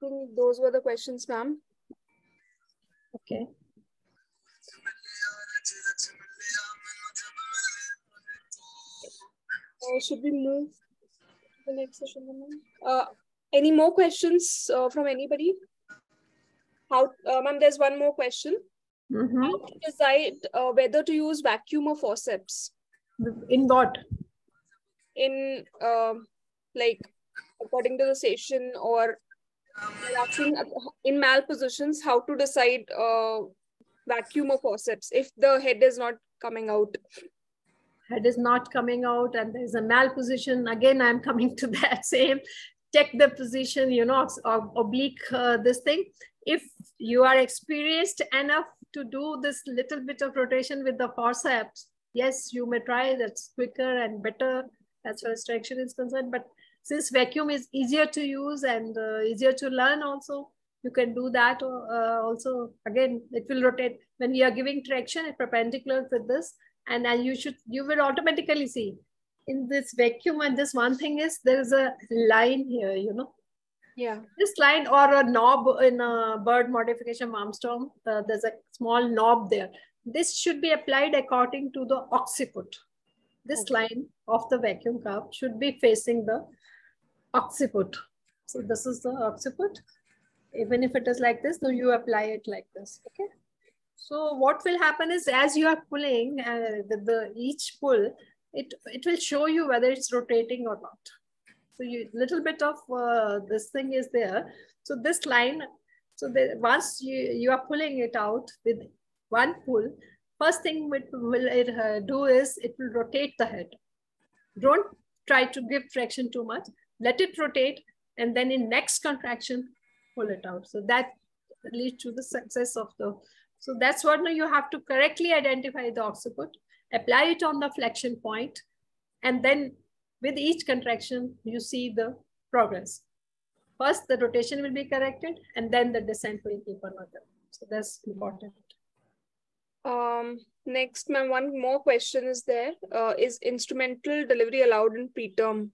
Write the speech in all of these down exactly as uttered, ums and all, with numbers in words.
I think those were the questions, ma'am. Okay. Uh, should we move to the next session, ma'am? Uh, any more questions uh, from anybody? How, uh, ma'am, there's one more question. Mm-hmm. How to decide uh, whether to use vacuum or forceps? In what? In uh, like according to the station, or in malpositions, how to decide uh, vacuum or forceps if the head is not coming out? Head is not coming out and there's a malposition. Again, I'm coming to that same. Check the position, you know, ob oblique uh, this thing. If you are experienced enough to do this little bit of rotation with the forceps, yes, you may try. That's quicker and better as far as traction is concerned. But since vacuum is easier to use and uh, easier to learn also, you can do that uh, also. Again, it will rotate. When we are giving traction, it's perpendicular with this. And uh, you should, you will automatically see in this vacuum. And this one thing is, there is a line here, you know. Yeah. This line or a knob in a bird modification Malmstrom, uh, there's a small knob there. This should be applied according to the occiput. This okay. line of the vacuum cup should be facing the occiput. So this is the occiput. Even if it is like this, so you apply it like this. Okay. So what will happen is, as you are pulling uh, the, the each pull, it it will show you whether it's rotating or not. So you little bit of uh, this thing is there. So this line. So the, once you you are pulling it out with one pull, first thing it will it, uh, do is it will rotate the head. Don't try to give traction too much. Let it rotate, and then in next contraction, pull it out. So that leads to the success of the. So that's what you have to correctly identify the occiput, apply it on the flexion point, and then with each contraction, you see the progress. First, the rotation will be corrected, and then the descent will keep on going. So that's important. Um, next, ma'am, one more question is there. Uh, is instrumental delivery allowed in preterm?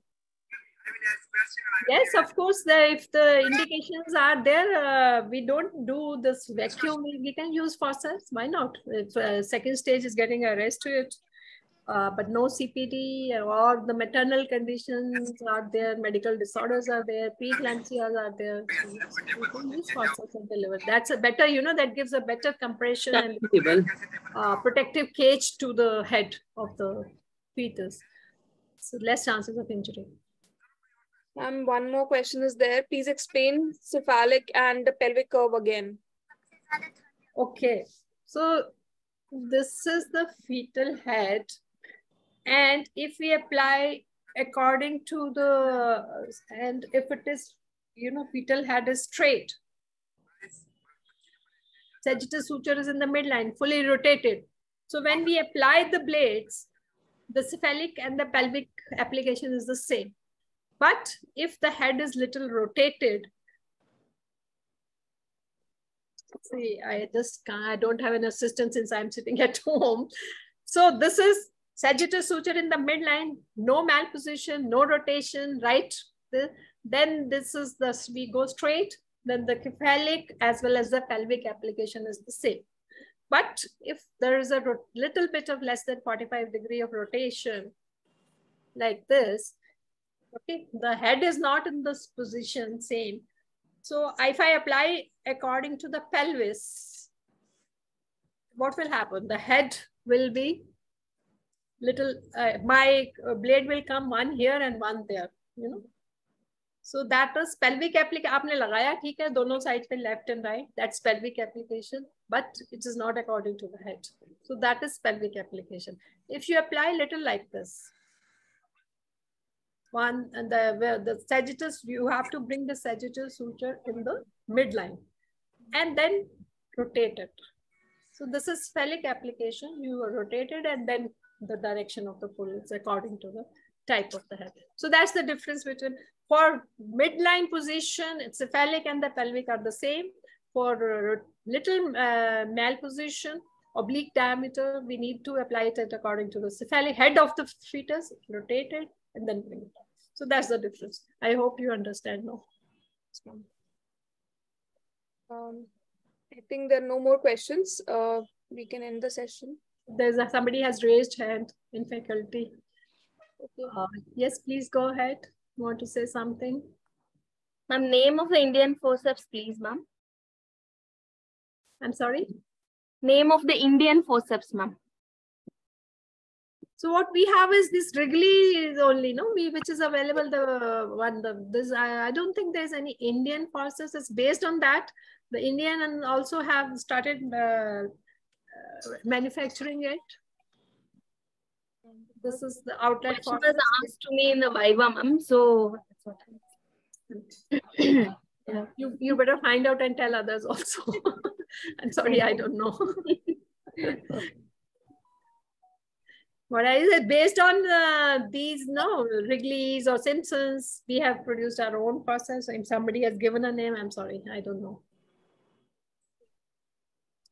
Yes, of course. The, if the indications are there, uh, we don't do this vacuum. We can use forceps. Why not? If uh, second stage is getting arrested, uh, but no C P D or the maternal conditions are there, medical disorders are there, preeclampsias are there. So we can use forceps and deliver. That's a better, you know, that gives a better compression and uh, protective cage to the head of the fetus. So less chances of injury. Um, one more question is there. Please explain cephalic and the pelvic curve again. Okay. So this is the fetal head. And if we apply according to the, and if it is, you know, fetal head is straight. Sagittal suture is in the midline, fully rotated. So when we apply the blades, the cephalic and the pelvic application is the same. But if the head is little rotated, see, I just can't, I don't have an assistant since I'm sitting at home. So this is sagittal suture in the midline, no malposition, no rotation, right? The, then this is the, we go straight, then the cephalic as well as the pelvic application is the same. But if there is a little bit of less than forty-five degree of rotation like this, okay, the head is not in this position, same. So if I apply according to the pelvis, what will happen? The head will be little, uh, my blade will come one here and one there, you know. So that is pelvic application. Aapne lagaya, theek hai, dono sides pe left and right. That's pelvic application, but it is not according to the head. So that is pelvic application. If you apply little like this, one and the the sagittal, you have to bring the sagittal suture in the midline and then rotate it. So this is cephalic application. You are rotated and then the direction of the pull is according to the type of the head. So that's the difference between, for midline position, it's cephalic and the pelvic are the same. For little uh, malposition, oblique diameter, we need to apply it according to the cephalic head of the fetus, rotated and then bring it up. So that's the difference. I hope you understand now. Um, I think there are no more questions. Uh, we can end the session. There's a, somebody has raised hand in faculty. Okay. Uh, yes, please go ahead. Want to say something? Ma'am, name of the Indian forceps, please, ma'am. I'm sorry? Name of the Indian forceps, ma'am. So what we have is this Wrigley is only, no, we which is available. The one, the this I, I don't think there's any Indian forceps. It's based on that. The Indian and also have started uh, uh, manufacturing it. This is the outlet. It was asked to me in the Viva, ma'am. So yeah. you you better find out and tell others also. I'm sorry, I don't know. What I said, based on uh, these, no, Wrigley's or Simpsons, we have produced our own process. If somebody has given a name, I'm sorry, I don't know.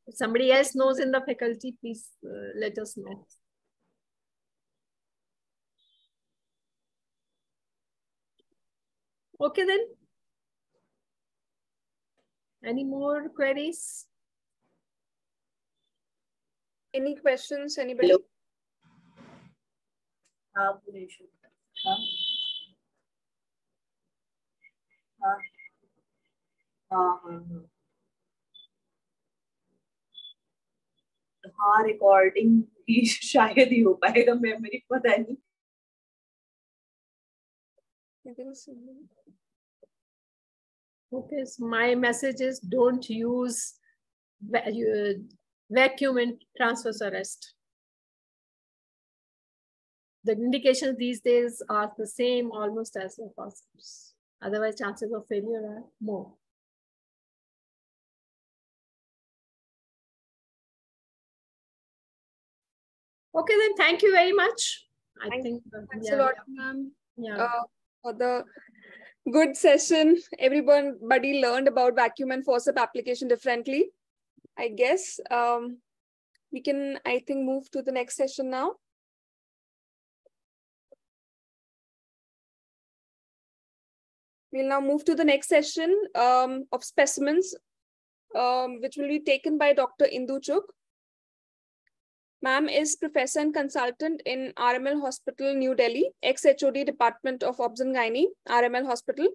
If somebody else knows in the faculty, please uh, let us know. Okay then. Any more queries? Any questions, anybody? Hello. Uh, uh, हाँ recording भी शायद ही हो पाएगा मैं मेरी पता नहीं okay so my message is don't use vacuum and transverse arrest. The indications these days are the same almost as the forceps. Otherwise, chances of failure are more. Okay, then thank you very much. I thank think uh, thanks yeah, a lot, yeah. ma'am. Yeah, uh, for the good session. Everybody learned about vacuum and forceps application differently. I guess um, we can. I think move to the next session now. We'll now move to the next session um, of specimens, um, which will be taken by Doctor Indu Chuk. Ma'am is professor and consultant in R M L Hospital, New Delhi, ex H O D Department of Obs and Gynae, R M L Hospital,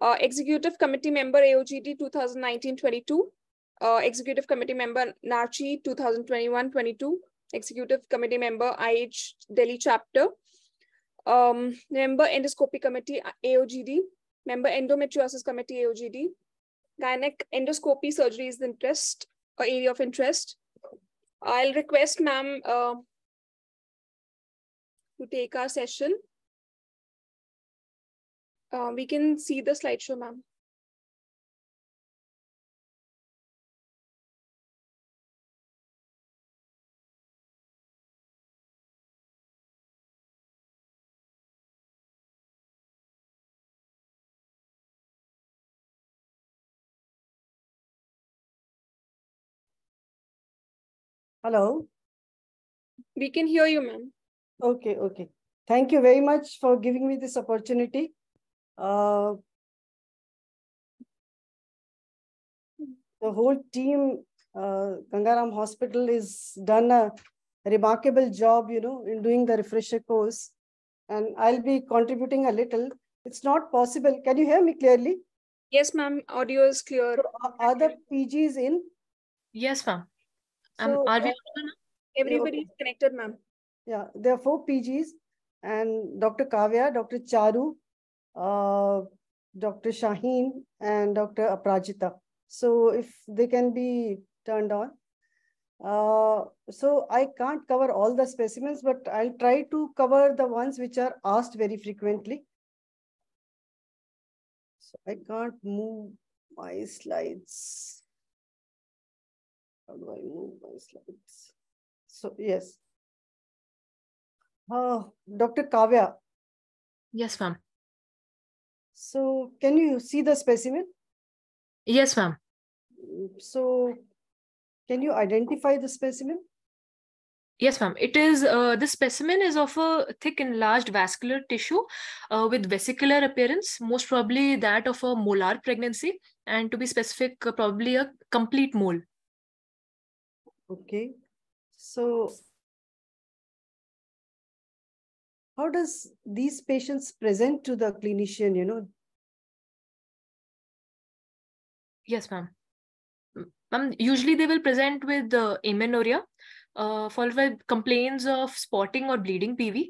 uh, executive committee member A O G D two thousand nineteen twenty-two, uh, executive committee member NARCHI two thousand twenty-one twenty-two, executive committee member I H Delhi chapter, um, member endoscopy committee A O G D. Member Endometriosis Committee, A O G D. Gynec endoscopy surgery is the interest or area of interest. I'll request ma'am uh, to take our session. Uh, we can see the slideshow, ma'am. Hello. We can hear you, ma'am. Okay, okay. Thank you very much for giving me this opportunity. Uh, the whole team, uh, Gangaram Hospital, is done a remarkable job, you know, in doing the refresher course. And I'll be contributing a little. It's not possible. Can you hear me clearly? Yes, ma'am. Audio is clear. So are the P Gs in? Yes, ma'am. So, um, are we uh, everybody is connected, ma'am. Yeah, there are four P Gs and Doctor Kavya, Doctor Charu, uh, Doctor Shaheen, and Doctor Aprajita. So if they can be turned on. Uh, so I can't cover all the specimens, but I'll try to cover the ones which are asked very frequently. So I can't move my slides. How do I move my slides? So, yes. Uh, Doctor Kavya. Yes, ma'am. So, can you see the specimen? Yes, ma'am. So, can you identify the specimen? Yes, ma'am. It is, uh, the specimen is of a thick enlarged vascular tissue uh, with vesicular appearance, most probably that of a molar pregnancy, and to be specific, uh, probably a complete mole. Okay. So how does these patients present to the clinician, you know? Yes, ma'am. Ma'am, usually they will present with uh, amenorrhea, Uh, followed by complaints of spotting or bleeding P V,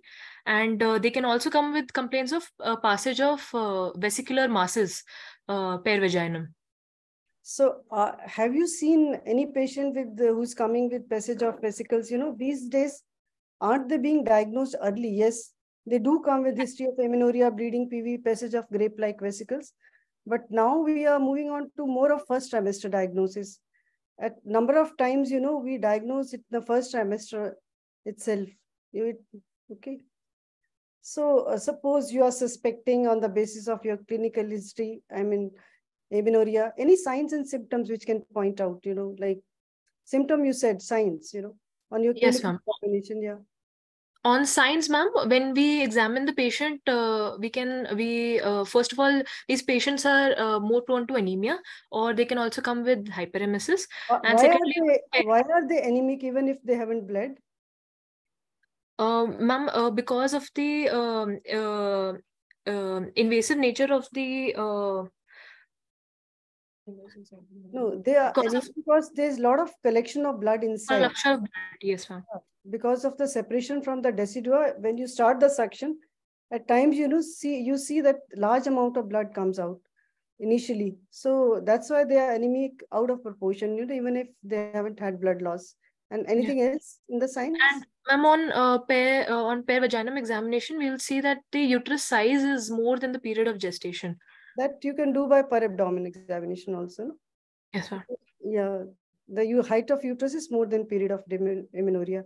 and uh, they can also come with complaints of uh, passage of uh, vesicular masses uh, per vaginum. So uh, have you seen any patient with the, who's coming with passage of vesicles? You know, these days, aren't they being diagnosed early? Yes, they do come with history of amenorrhea, bleeding P V, passage of grape-like vesicles. But now we are moving on to more of first trimester diagnosis. At number of times, you know, we diagnose it the first trimester itself. It, okay. So uh, suppose you are suspecting on the basis of your clinical history, I mean, amenorrhea, any signs and symptoms which can point out, you know, like symptom you said, signs, you know, on your yes, clinical examination, yeah. On signs, ma'am, when we examine the patient, uh, we can, we uh, first of all, these patients are uh, more prone to anemia, or they can also come with hyperemesis. Uh, and why, secondly, are they, why are they anemic even if they haven't bled? Uh, ma'am, uh, because of the um, uh, uh, invasive nature of the... Uh, no, they are because, of, because there's a lot of collection of blood inside. Collection of blood, yes, ma'am. Because of the separation from the decidua, when you start the suction, at times, you know, see you see that large amount of blood comes out initially. So that's why they are anemic out of proportion, you know, even if they haven't had blood loss. And anything yeah. else in the signs? And ma'am, on uh, pair uh, on pair vaginum examination, we will see that the uterus size is more than the period of gestation. That you can do by per abdomen examination also. No? Yes, sir. Yeah, the height of uterus is more than period of amenorrhea.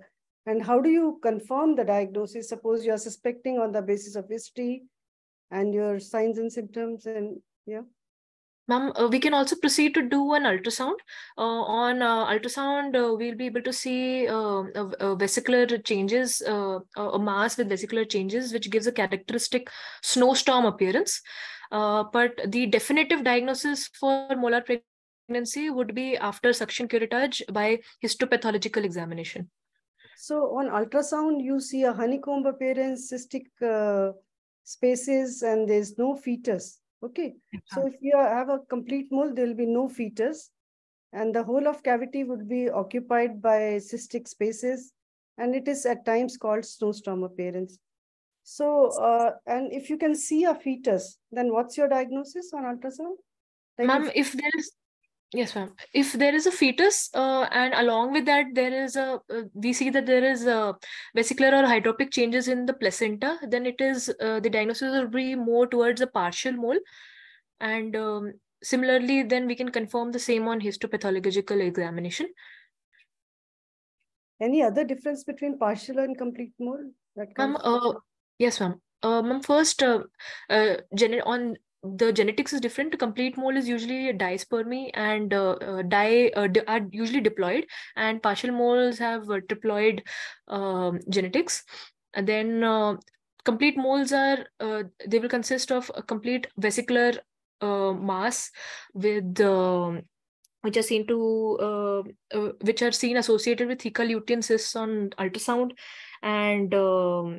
And how do you confirm the diagnosis? Suppose you are suspecting on the basis of history and your signs and symptoms, and yeah. Ma'am, uh, we can also proceed to do an ultrasound. Uh, on uh, ultrasound, uh, we'll be able to see uh, uh, vesicular changes, uh, a mass with vesicular changes, which gives a characteristic snowstorm appearance. Uh, but the definitive diagnosis for molar pregnancy would be after suction curettage by histopathological examination. So on ultrasound, you see a honeycomb appearance, cystic uh, spaces, and there's no fetus. Okay. So if you have a complete mole, there will be no fetus. And the whole of cavity would be occupied by cystic spaces. And it is at times called snowstorm appearance. So, uh, and if you can see a fetus, then what's your diagnosis on ultrasound? Like Ma'am, if, if there's, yes ma'am, if there is a fetus uh, and along with that there is a, uh, we see that there is a vesicular or hydropic changes in the placenta, then it is, uh, the diagnosis will be more towards a partial mole. And um, similarly, then we can confirm the same on histopathological examination. Any other difference between partial and complete mole? That comes Ma'am, uh, Yes, ma'am. Uh, ma'am, first, uh, uh, on the genetics is different. Complete mole is usually dispermy and uh, uh, di uh, di are usually diploid, and partial moles have uh, triploid uh, genetics. And then uh, complete moles are uh, they will consist of a complete vesicular uh, mass with uh, which are seen to uh, uh, which are seen associated with thecal lutein cysts on ultrasound, and uh,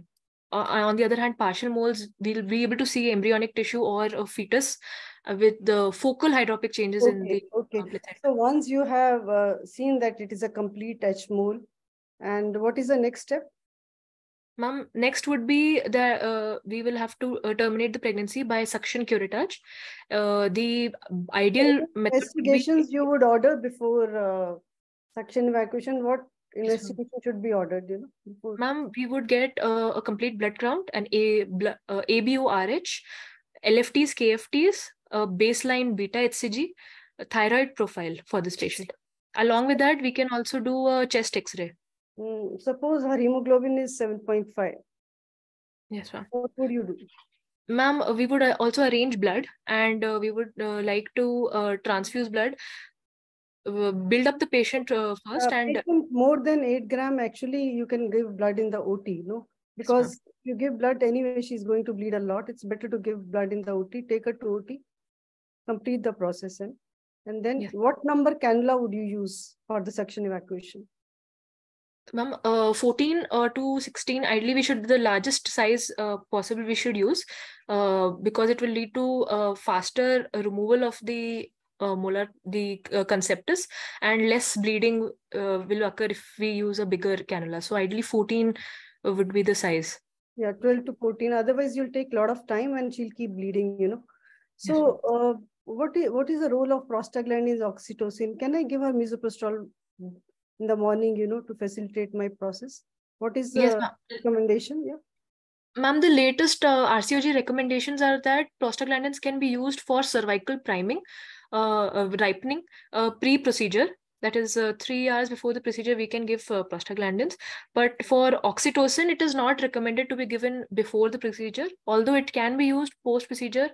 Uh, on the other hand, partial moles, we'll be able to see embryonic tissue or a fetus uh, with the focal hydropic changes okay, in the okay. uh, placenta. So once you have uh, seen that it is a complete H mole, and what is the next step? Ma'am, next would be that uh, we will have to uh, terminate the pregnancy by suction curettage. Uh, the ideal so method investigations would be... you would order before uh, suction evacuation. What? Investigation yes, should be ordered, you know. Ma'am, we would get uh, a complete blood count, an a, uh, A B O R H, L F Ts, K F Ts, uh, baseline beta H C G, thyroid profile for this patient. Along with that, we can also do a chest X-ray. Mm, suppose her hemoglobin is seven point five. Yes, ma'am. What would you do? Ma'am, we would also arrange blood, and uh, we would uh, like to uh, transfuse blood. uh, build up the patient uh, first uh, and patient more than eight gram, actually you can give blood in the O T, no? Because yes, if you give blood anyway, she's going to bleed a lot. It's better to give blood in the O T, take her to O T, complete the process. And, and then yeah. What number cannula would you use for the suction evacuation? Ma'am, uh, fourteen to sixteen, ideally we should, the largest size uh, possible we should use, uh, because it will lead to uh, faster removal of the uh, molar, the uh, conceptus, and less bleeding uh, will occur if we use a bigger cannula. So ideally fourteen would be the size. Yeah, twelve to fourteen. Otherwise you'll take a lot of time and she'll keep bleeding, you know. So uh, what, is, what is the role of prostaglandins oxytocin? Can I give her misoprostol in the morning, you know, to facilitate my process? What is the yes, recommendation? Yeah, ma'am, the latest uh, R C O G recommendations are that prostaglandins can be used for cervical priming, uh, uh, ripening, uh, pre-procedure. That is uh, three hours before the procedure, we can give uh, prostaglandins. But for oxytocin, it is not recommended to be given before the procedure, although it can be used post-procedure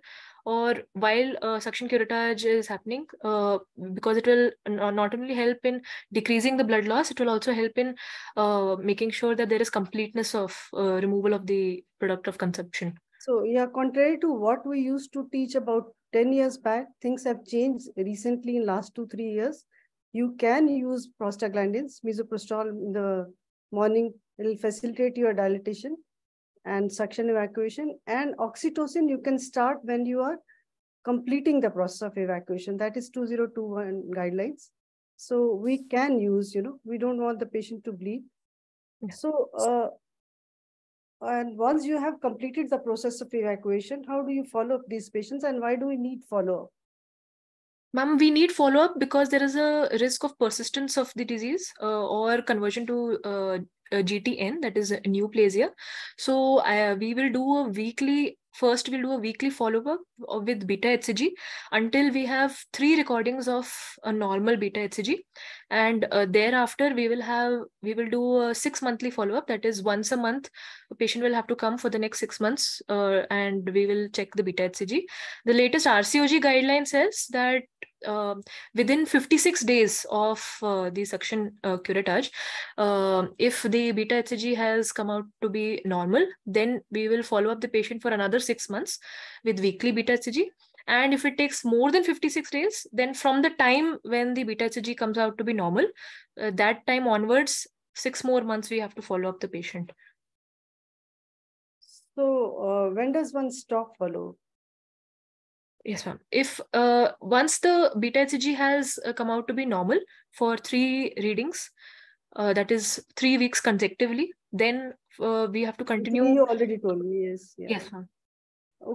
or while uh, suction curettage is happening, uh, because it will not only help in decreasing the blood loss, it will also help in uh, making sure that there is completeness of uh, removal of the product of consumption. So yeah, contrary to what we used to teach about ten years back, things have changed recently in last two, three years. You can use prostaglandins, misoprostol in the morning. It will facilitate your dilatation and suction evacuation. And oxytocin you can start when you are completing the process of evacuation. That is two thousand twenty-one guidelines. So we can use, you know, we don't want the patient to bleed. Yeah. So, uh, and once you have completed the process of evacuation, how do you follow up these patients and why do we need follow-up? Ma'am, we need follow-up because there is a risk of persistence of the disease uh, or conversion to uh, Uh, G T N, that is a neoplasia. So uh, we will do a weekly, first we'll do a weekly follow-up with beta H C G until we have three recordings of a normal beta H C G, and uh, thereafter we will have, we will do a six monthly follow-up, that is once a month a patient will have to come for the next six months uh, and we will check the beta H C G. The latest R C O G guideline says that Uh, within fifty-six days of uh, the suction uh, curettage, uh, if the beta H C G has come out to be normal, then we will follow up the patient for another six months with weekly beta H C G. And if it takes more than fifty-six days, then from the time when the beta H C G comes out to be normal, uh, that time onwards, six more months we have to follow up the patient. So uh, when does one stop follow-up? Yes, ma'am. If uh, once the beta H C G has uh, come out to be normal for three readings, uh, that is three weeks consecutively, then uh, we have to continue. You already told me, yes. Yeah. Yes, ma'am.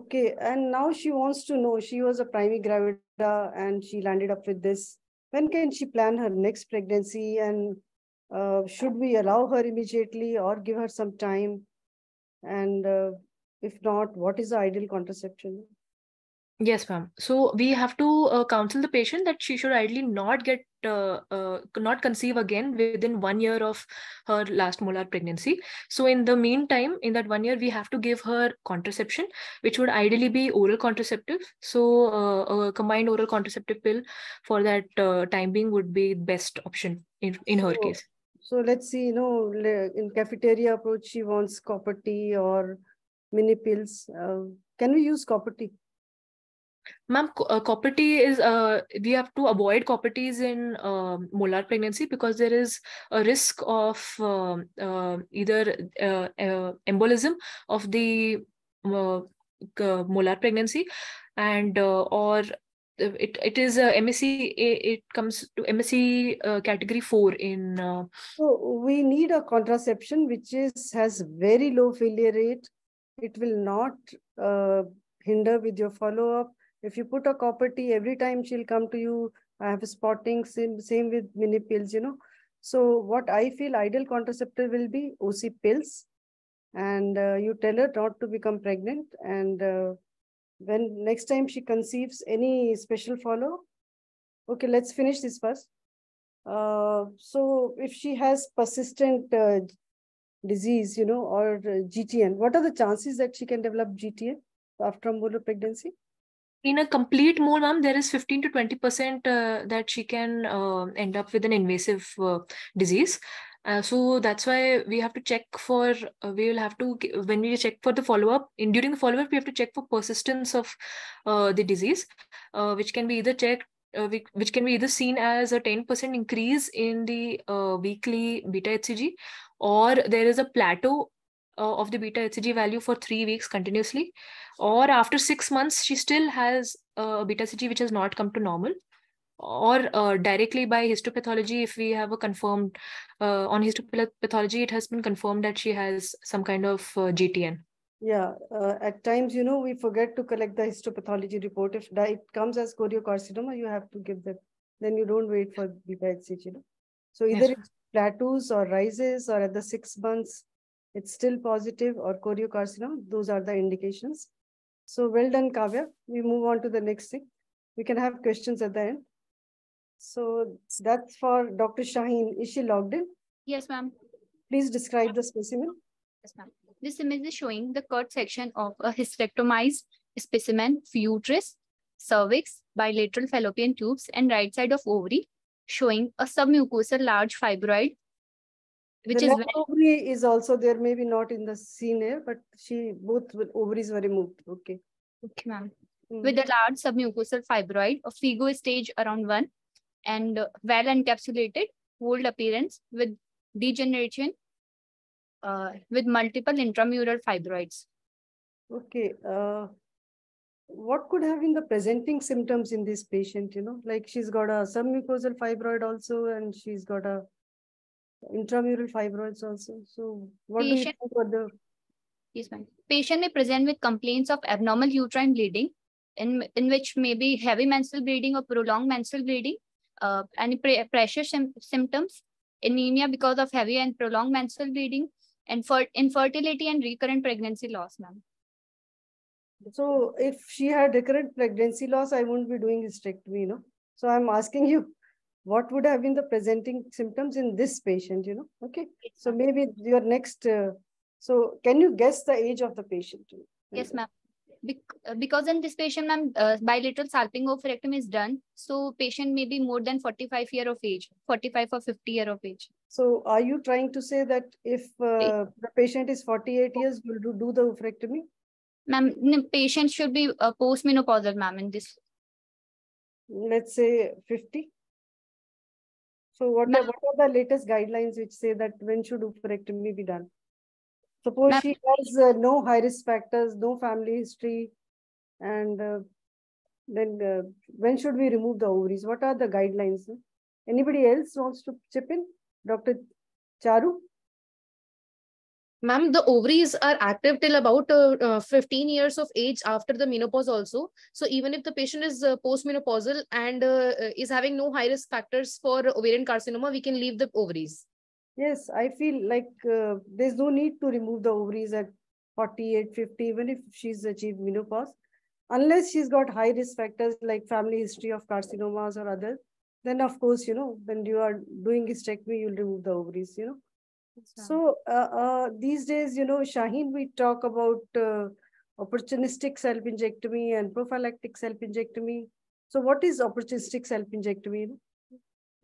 Okay, and now she wants to know, she was a primigravida and she landed up with this. When can she plan her next pregnancy, and uh, should we allow her immediately or give her some time? And uh, if not, what is the ideal contraception? Yes, ma'am. So we have to uh, counsel the patient that she should ideally not get, uh, uh, not conceive again within one year of her last molar pregnancy. So in the meantime, in that one year, we have to give her contraception, which would ideally be oral contraceptive. So uh, a combined oral contraceptive pill for that uh, time being would be best option in, in her so, case. So let's see, you know, in cafeteria approach, she wants copper tea or mini pills. Uh, can we use copper tea? Ma'am, uh, copper tea is, uh, we have to avoid copper teas in uh, molar pregnancy because there is a risk of uh, uh, either uh, uh, embolism of the uh, uh, molar pregnancy, and uh, or it, it is uh, M S C, it comes to M S C uh, category four in. Uh, so we need a contraception which is has very low failure rate. It will not uh, hinder with your follow-up. If you put a copper tea, every time she'll come to you, I have a spotting, same, same with mini pills, you know. So what I feel ideal contraceptive will be O C pills. And uh, you tell her not to become pregnant. And uh, when next time she conceives, any special follow? Okay, let's finish this first. Uh, so if she has persistent uh, disease, you know, or uh, G T N, what are the chances that she can develop G T N after molar pregnancy? in a complete mole, ma'am, there is fifteen to twenty percent uh, that she can uh, end up with an invasive uh, disease. Uh, so that's why we have to check for, uh, we will have to, when we check for the follow-up, in during the follow-up, we have to check for persistence of uh, the disease, uh, which can be either checked, uh, which can be either seen as a ten percent increase in the uh, weekly beta H C G, or there is a plateau uh, of the beta H C G value for three weeks continuously, or after six months, she still has uh, beta H C G which has not come to normal. Or uh, directly by histopathology, if we have a confirmed, uh, on histopathology, it has been confirmed that she has some kind of uh, G T N. Yeah, uh, at times, you know, we forget to collect the histopathology report. If it comes as choriocarcinoma, you have to give that. Then you don't wait for beta H C G. You know? So either yes. It plateaus or rises, or at the six months, it's still positive, or choriocarcinoma. Those are the indications. So well done, Kavya. We move on to the next thing. We can have questions at the end. So that's for Doctor Shaheen. Is she logged in? Yes, ma'am. Please describe the specimen. Yes, ma'am. This image is showing the cut section of a hysterectomized specimen, uterus, cervix, bilateral fallopian tubes, and right side of ovary, showing a submucosal large fibroid, which the is left ovary is also there, maybe not in the scene here, but she both ovaries were removed. Okay. Okay, ma'am. Mm-hmm. With a large submucosal fibroid, a Figo stage around one. And well encapsulated, old appearance with degeneration, uh, with multiple intramural fibroids. Okay. Uh, what could have been the presenting symptoms in this patient? You know, like she's got a submucosal fibroid also, and she's got a intramural fibroids also. So what patient, do you think about the... Yes, ma'am. Patient may present with complaints of abnormal uterine bleeding, in, in which may be heavy menstrual bleeding or prolonged menstrual bleeding. Uh, any pressure symptoms, anemia because of heavy and prolonged menstrual bleeding, and for infertility and recurrent pregnancy loss, ma'am. So if she had recurrent pregnancy loss, I wouldn't be doing hysterectomy, you know. So I'm asking you, what would have been the presenting symptoms in this patient, you know? Okay. So maybe your next, uh, so can you guess the age of the patient? Yes, ma'am. Be because in this patient, ma'am, uh, bilateral salpingo-oophorectomy is done. So patient may be more than forty-five years of age, forty-five or fifty years of age. So are you trying to say that if uh, the patient is forty-eight years, will do, do the oophorectomy? Ma'am, patient should be uh, postmenopausal, ma'am, in this. Let's say fifty. So what are, what are the latest guidelines which say that when should oophorectomy be done? Suppose she has uh, no high-risk factors, no family history, and uh, then uh, when should we remove the ovaries? What are the guidelines? Anybody else wants to chip in? Doctor Charu? Ma'am, the ovaries are active till about uh, uh, fifteen years of age after the menopause also. So even if the patient is uh, postmenopausal and uh, is having no high-risk factors for ovarian carcinoma, we can leave the ovaries. Yes, I feel like uh, there's no need to remove the ovaries at forty-eight, fifty, even if she's achieved menopause. Unless she's got high risk factors like family history of carcinomas or others, then of course, you know, when you are doing hysterectomy, you'll remove the ovaries, you know. Right. So uh, uh, these days, you know, Shaheen, we talk about uh, opportunistic self-injectomy and prophylactic self-injectomy. So what is opportunistic self-injectomy? You know?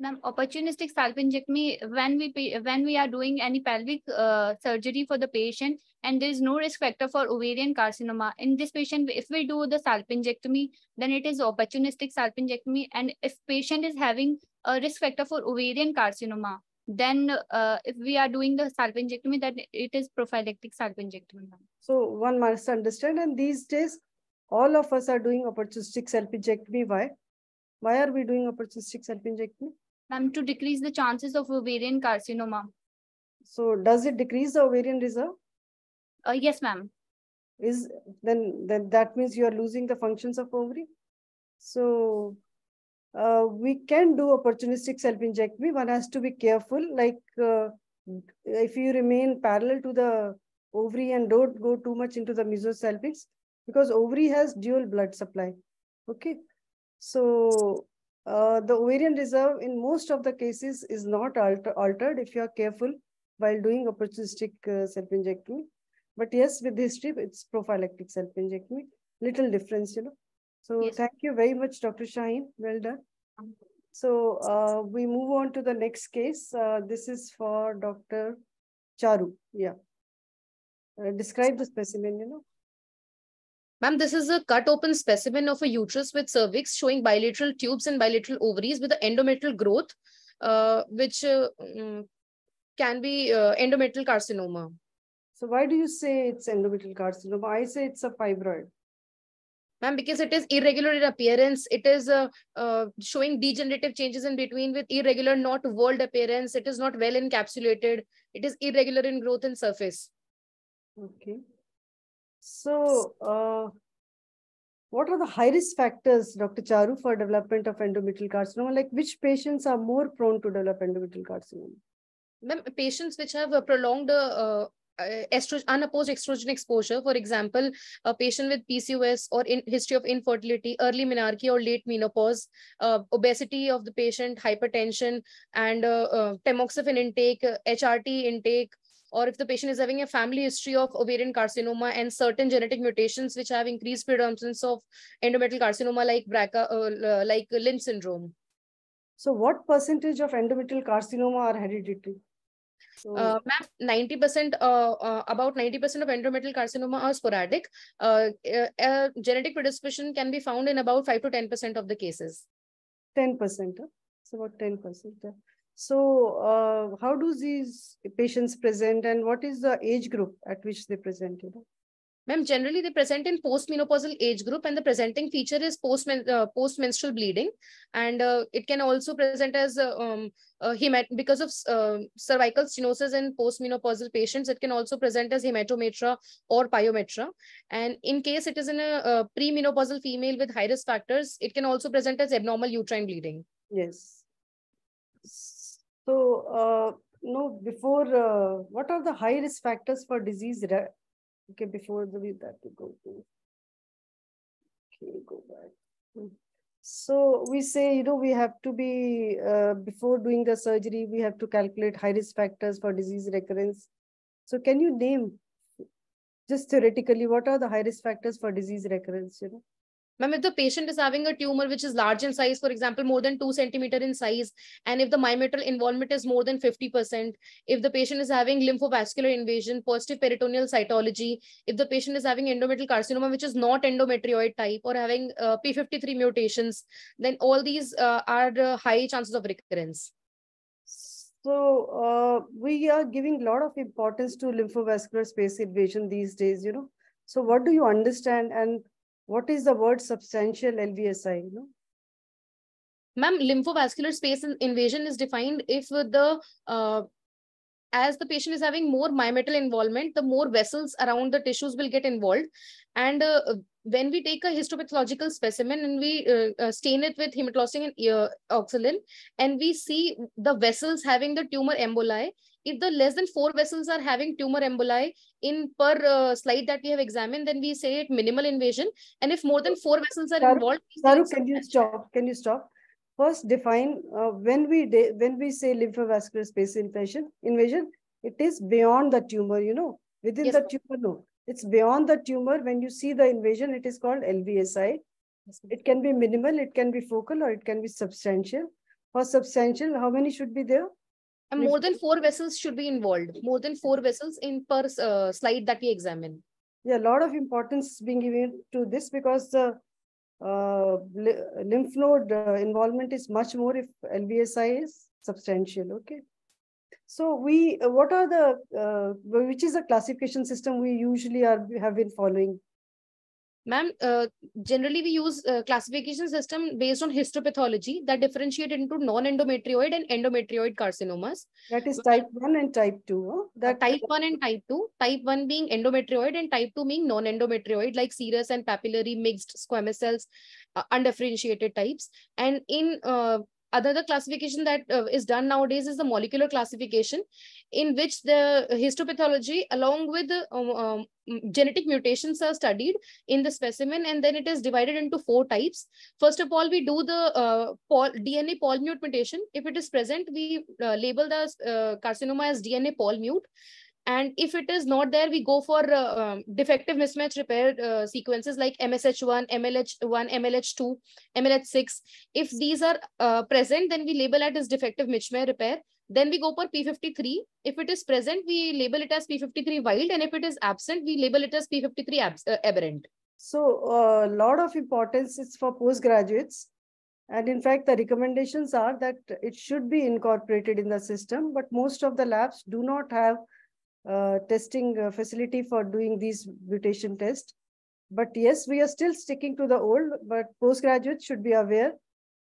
Ma'am, opportunistic salpingectomy, when we when we are doing any pelvic uh, surgery for the patient and there is no risk factor for ovarian carcinoma. In this patient, if we do the salpingectomy, then it is opportunistic salpingectomy. And if patient is having a risk factor for ovarian carcinoma, then uh, if we are doing the salpingectomy, then it is prophylactic salpingectomy. So one must understand, and these days, all of us are doing opportunistic salpingectomy. Why? Why are we doing opportunistic salpingectomy? Ma'am, to decrease the chances of ovarian carcinoma. So does it decrease the ovarian reserve? Uh, yes, ma'am. Is then, then that means you are losing the functions of ovary. So uh, we can do opportunistic self-injectomy. One has to be careful. Like uh, if you remain parallel to the ovary and don't go too much into the mesosalpinx, because ovary has dual blood supply. Okay. So Uh, the ovarian reserve in most of the cases is not alter altered if you are careful while doing opportunistic uh, self-injectomy. But yes, with history, it's prophylactic self-injectomy. Little difference, you know. So yes. Thank you very much, Doctor Shaheen. Well done. So uh, we move on to the next case. Uh, this is for Doctor Charu. Yeah. Uh, describe the specimen, you know. Ma'am, this is a cut open specimen of a uterus with cervix showing bilateral tubes and bilateral ovaries with the endometrial growth, uh, which uh, can be uh, endometrial carcinoma. So why do you say it's endometrial carcinoma? I say it's a fibroid. Ma'am, because it is irregular in appearance. It is uh, uh, showing degenerative changes in between with irregular, not walled appearance. It is not well encapsulated. It is irregular in growth and surface. Okay. So, uh, what are the high-risk factors, Doctor Charu, for development of endometrial carcinoma? Like, which patients are more prone to develop endometrial carcinoma? Ma'am, patients which have a prolonged uh, estrogen, unopposed estrogen exposure, for example, a patient with P C O S or in history of infertility, early menarche or late menopause, uh, obesity of the patient, hypertension, and uh, uh, tamoxifen intake, uh, H R T intake, or if the patient is having a family history of ovarian carcinoma and certain genetic mutations which have increased predominance of endometrial carcinoma like B R C A, uh, like Lynch syndrome. So what percentage of endometrial carcinoma are hereditary? So uh, ma'am, ninety percent, uh, uh, about ninety percent of endometrial carcinoma are sporadic. Uh, uh, uh, genetic predisposition can be found in about five to ten percent of the cases. ten percent, huh? It's about ten percent. Huh? So, uh, how do these patients present and what is the age group at which they present? You know? Ma'am, generally they present in postmenopausal age group and the presenting feature is post uh, post-menstrual bleeding, and uh, it can also present as uh, um, uh, hemat because of uh, cervical stenosis in postmenopausal patients. It can also present as hematometra or pyometra, and in case it is in a, a premenopausal female with high-risk factors, it can also present as abnormal uterine bleeding. Yes. So, uh, no, before, uh, what are the high risk factors for disease? Okay, before the, that we go to, okay, go back. So we say, you know, we have to be, uh, before doing the surgery, we have to calculate high risk factors for disease recurrence. So can you name, just theoretically, what are the high risk factors for disease recurrence, you know? Ma'am, if the patient is having a tumor which is large in size, for example, more than two centimeter in size, and if the myometrial involvement is more than fifty percent, if the patient is having lymphovascular invasion, positive peritoneal cytology, if the patient is having endometrial carcinoma, which is not endometrioid type, or having uh, P fifty-three mutations, then all these uh, are uh, high chances of recurrence. So, uh, we are giving a lot of importance to lymphovascular space invasion these days, you know. So, what do you understand and what is the word substantial L V S I? You know? Ma'am, lymphovascular space invasion is defined if the, uh, as the patient is having more myometrial involvement, the more vessels around the tissues will get involved. And uh, when we take a histopathological specimen and we uh, uh, stain it with hematolosin and uh, oxalin, and we see the vessels having the tumor emboli, if the less than four vessels are having tumor emboli in per uh, slide that we have examined, then we say it minimal invasion. And if more than four vessels are Saru, involved, Saru, can you stop? Can you stop? First, define uh, when we de when we say lymphovascular space invasion. Invasion, it is beyond the tumor. You know, within yes, the tumor, no, it's beyond the tumor. When you see the invasion, it is called L V S I. Yes, it can be minimal, it can be focal, or it can be substantial. For substantial, how many should be there? And more than four vessels should be involved. More than four vessels in per uh, slide that we examine. Yeah, a lot of importance being given to this because the uh, lymph node uh, involvement is much more if L V S I is substantial. Okay. So we, uh, what are the, uh, which is the classification system we usually are have been following? Ma'am, uh, generally we use uh, classification system based on histopathology that differentiate into non-endometrioid and endometrioid carcinomas. That is type one and type two. Huh? That type one and type two. Type one being endometrioid and type two being non-endometrioid like serous and papillary mixed squamous cells, uh, undifferentiated types. And in uh, another classification that uh, is done nowadays is the molecular classification, in which the histopathology along with the um, um, genetic mutations are studied in the specimen, and then it is divided into four types. First of all, we do the uh, pol D N A polymerase mutation. If it is present, we uh, label the uh, carcinoma as D N A polymerase mute. And if it is not there, we go for uh, um, defective mismatch repair uh, sequences like M S H one, M L H one, M L H two, M L H six. If these are uh, present, then we label it as defective mismatch repair. Then we go for P fifty-three. If it is present, we label it as P fifty-three wild. And if it is absent, we label it as P fifty-three ab uh, aberrant. So a uh, lot of importance is for postgraduates. And in fact, the recommendations are that it should be incorporated in the system, but most of the labs do not have uh, testing uh, facility for doing these mutation tests. But yes, we are still sticking to the old, but postgraduates should be aware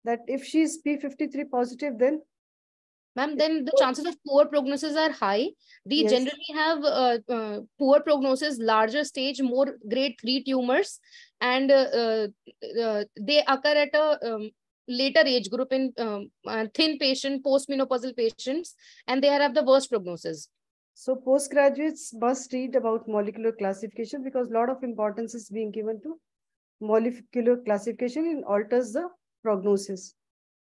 that if she is P fifty-three positive, then ma'am, then the chances of poor prognosis are high. We yes. generally have uh, uh, poor prognosis, larger stage, more grade three tumors, and uh, uh, they occur at a um, later age group in um, uh, thin patient, postmenopausal patients, and they have the worst prognosis. So postgraduates must read about molecular classification because a lot of importance is being given to molecular classification and alters the prognosis.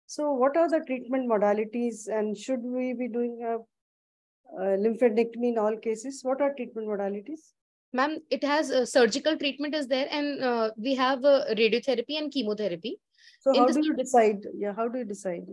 So what are the treatment modalities, and should we be doing a, a lymphadenectomy in all cases? What are treatment modalities? Ma'am, it has uh, surgical treatment is there, and uh, we have uh, radiotherapy and chemotherapy. So in how do you decide? Yeah, how do you decide?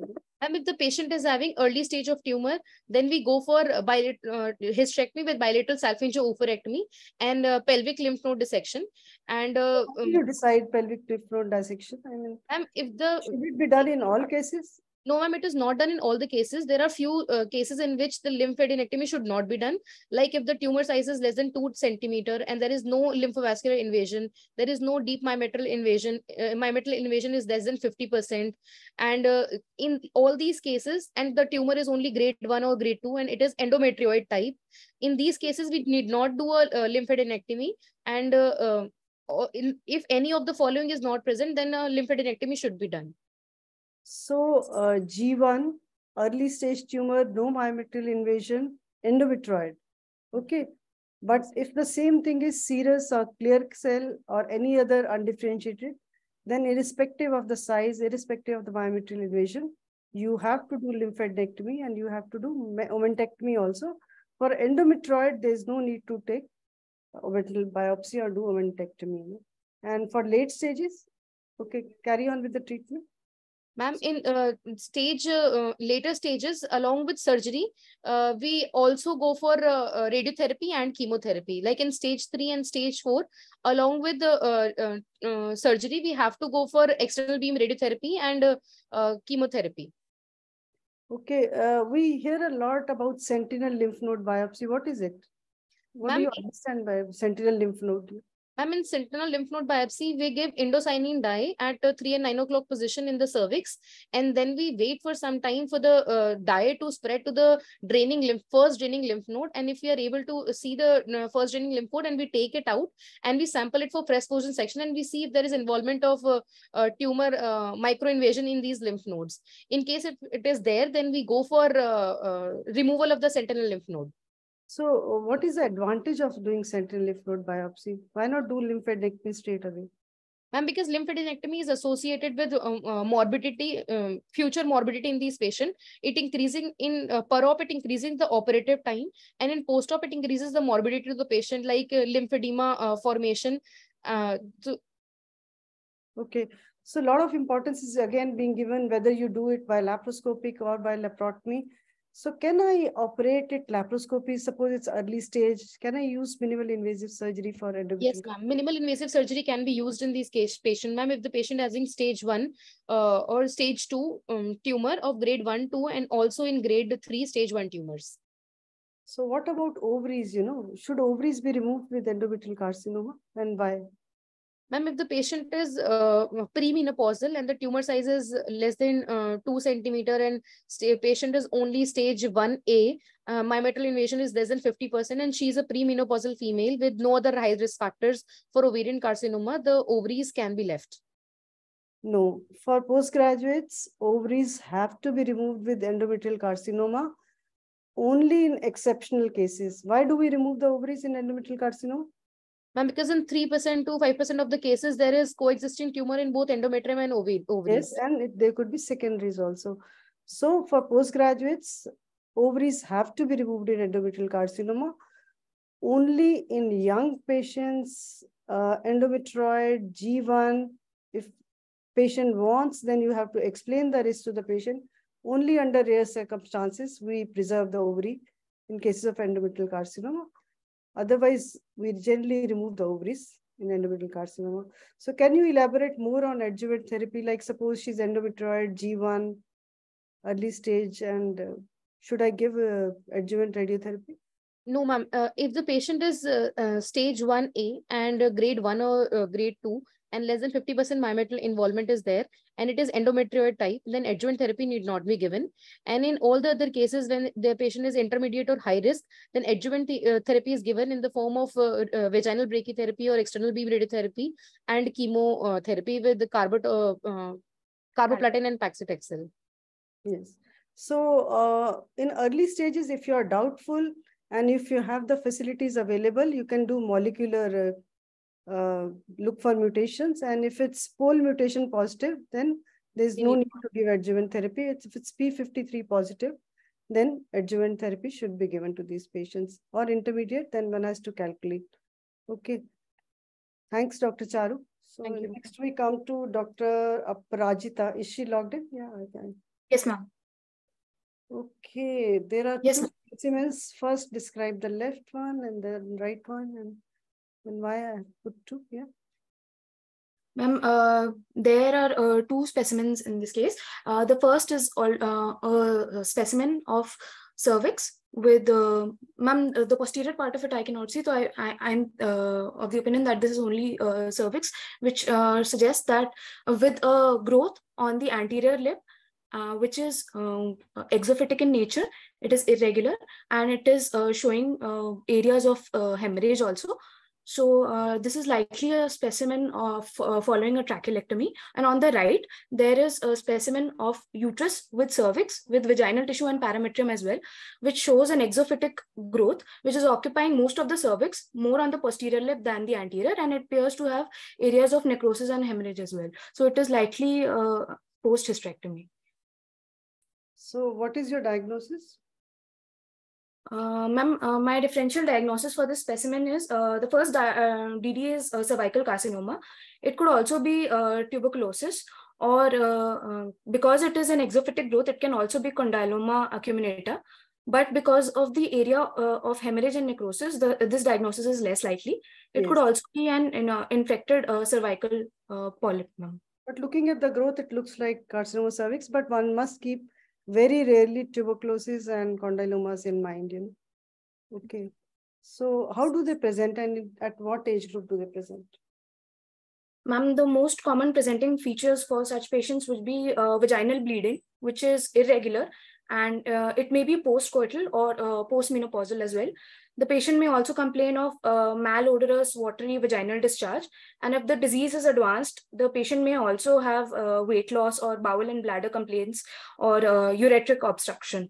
And if the patient is having early stage of tumor, then we go for bilateral uh, hysterectomy with bilateral salpingo-oophorectomy and uh, pelvic lymph node dissection. And uh, how do you decide pelvic lymph node dissection? I mean, um, if the should it be done in all cases? No, ma'am, it is not done in all the cases. There are few uh, cases in which the lymphadenectomy should not be done. Like if the tumor size is less than two centimeters and there is no lymphovascular invasion, there is no deep myometrial invasion, uh, myometrial invasion is less than fifty percent. And uh, in all these cases, and the tumor is only grade one or grade two and it is endometrioid type. In these cases, we need not do a, a lymphadenectomy. And uh, uh, in, if any of the following is not present, then a lymphadenectomy should be done. So uh, G one, early stage tumor, no myometrial invasion, endometrioid. Okay. But if the same thing is serous or clear cell or any other undifferentiated, then irrespective of the size, irrespective of the myometrial invasion, you have to do lymphadenectomy and you have to do omentectomy also. For endometrioid, there is no need to take omental biopsy or do omentectomy. And for late stages, okay, carry on with the treatment. Ma'am, in uh, stage uh, later stages, along with surgery, uh, we also go for uh, radiotherapy and chemotherapy. Like in stage three and stage four, along with the uh, uh, surgery, we have to go for external beam radiotherapy and uh, uh, chemotherapy. Okay, uh, we hear a lot about sentinel lymph node biopsy. What is it? What do you understand by sentinel lymph node? I mean, sentinel lymph node biopsy, we give indocyanine dye at uh, three and nine o'clock position in the cervix. And then we wait for some time for the uh, dye to spread to the draining lymph, first draining lymph node. And if we are able to see the uh, first draining lymph node, and we take it out and we sample it for fresh fusion section, and we see if there is involvement of uh, uh, tumor uh, microinvasion in these lymph nodes. In case it, it is there, then we go for uh, uh, removal of the sentinel lymph node. So what is the advantage of doing sentinel lymph node biopsy? Why not do lymphadenectomy straight away? Ma'am, because lymphadenectomy is associated with um, uh, morbidity, um, future morbidity in these patients. It increasing in uh, per-op, it increasing the operative time, and in post-op, it increases the morbidity to the patient, like uh, lymphedema uh, formation. Uh, so okay, so a lot of importance is again being given whether you do it by laparoscopic or by laparotomy. So can I operate it laparoscopy? Suppose it's early stage. Can I use minimal invasive surgery for endometriosis? Yes, ma'am. Minimal invasive surgery can be used in these case patient, ma'am. If the patient has in stage one uh, or stage two um, tumor of grade one, two, and also in grade three, stage one tumors. So what about ovaries? You know, should ovaries be removed with endometrial carcinoma, and why? Ma'am, if the patient is uh, premenopausal and the tumor size is less than uh, two centimeters and the patient is only stage one A, uh, myometrial invasion is less than fifty percent, and she is a premenopausal female with no other high-risk factors for ovarian carcinoma, the ovaries can be left. No. For postgraduates, ovaries have to be removed with endometrial carcinoma only in exceptional cases. Why do we remove the ovaries in endometrial carcinoma? Ma'am, because in three percent to five percent of the cases, there is coexisting tumor in both endometrium and ovaries. Yes, and it, there could be secondaries also. So for postgraduates, ovaries have to be removed in endometrial carcinoma. only in young patients, uh, endometrioid, G one, if patient wants, then you have to explain the risk to the patient. Only under rare circumstances, we preserve the ovary in cases of endometrial carcinoma. Otherwise, we generally remove the ovaries in endometrial carcinoma. So can you elaborate more on adjuvant therapy? Like suppose she's endometrioid, G one, early stage, and uh, should I give uh, adjuvant radiotherapy? No, ma'am. Uh, if the patient is uh, uh, stage one A and uh, grade one or uh, grade two, and less than fifty percent myometrial involvement is there, and it is endometrioid type, then adjuvant therapy need not be given. And in all the other cases, when the patient is intermediate or high risk, then adjuvant th uh, therapy is given in the form of uh, uh, vaginal brachytherapy or external beam radiotherapy and chemotherapy uh, with the carbot uh, uh, carboplatin and paclitaxel. Yes. So uh, in early stages, if you are doubtful and if you have the facilities available, you can do molecular uh, Uh, look for mutations, and if it's pole mutation positive, then there's no need to give adjuvant therapy. It's, if it's P fifty-three positive, then adjuvant therapy should be given to these patients, or intermediate, then one has to calculate. Okay. Thanks, Doctor Charu. So Thank next you. we come to Doctor Aparajita. Is she logged in? Yeah, I can. Yes, ma'am. Okay. There are yes, two specimens. First, describe the left one and the right one, and And why I put two here? Ma'am, uh, there are uh, two specimens in this case. Uh, the first is all, uh, a specimen of cervix with, uh, ma'am, the posterior part of it I cannot see. So I, I, I'm uh, of the opinion that this is only uh, cervix, which uh, suggests that with a growth on the anterior lip, Uh, which is uh, exophytic in nature, it is irregular, and it is uh, showing uh, areas of uh, hemorrhage also. So uh, this is likely a specimen of uh, following a trachelectomy. And on the right, there is a specimen of uterus with cervix, with vaginal tissue and parametrium as well, which shows an exophytic growth, which is occupying most of the cervix, more on the posterior lip than the anterior, and it appears to have areas of necrosis and hemorrhage as well. So it is likely uh, post-hysterectomy. So what is your diagnosis? Uh, Ma'am, uh, my differential diagnosis for this specimen is uh, the first uh, D D is uh, cervical carcinoma. It could also be uh, tuberculosis, or uh, uh, because it is an exophytic growth, it can also be condyloma acuminata. But because of the area uh, of hemorrhage and necrosis, the, this diagnosis is less likely. It yes. could also be an, an uh, infected uh, cervical uh, polyp, ma'am. But looking at the growth, it looks like carcinoma cervix, but one must keep very rarely tuberculosis and condylomas in mind, you know. Okay. So how do they present, and at what age group do they present? Ma'am, the most common presenting features for such patients would be uh, vaginal bleeding, which is irregular, and uh, it may be post-coital or uh, post-menopausal as well. The patient may also complain of uh, malodorous, watery vaginal discharge. And if the disease is advanced, the patient may also have uh, weight loss or bowel and bladder complaints, or uh, ureteric obstruction.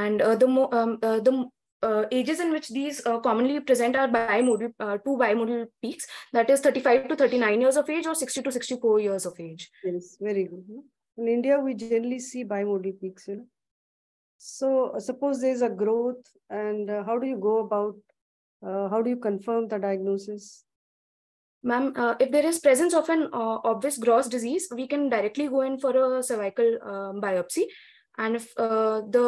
And uh, the, mo um, uh, the uh, ages in which these uh, commonly present are bimodal, uh, two bimodal peaks, that is thirty-five to thirty-nine years of age or sixty to sixty-four years of age. Yes, very good. In India, we generally see bimodal peaks, you know. So uh, suppose there's a growth, and uh, how do you go about, uh, how do you confirm the diagnosis? Ma'am, uh, if there is presence of an uh, obvious gross disease, we can directly go in for a cervical uh, biopsy. And if uh, the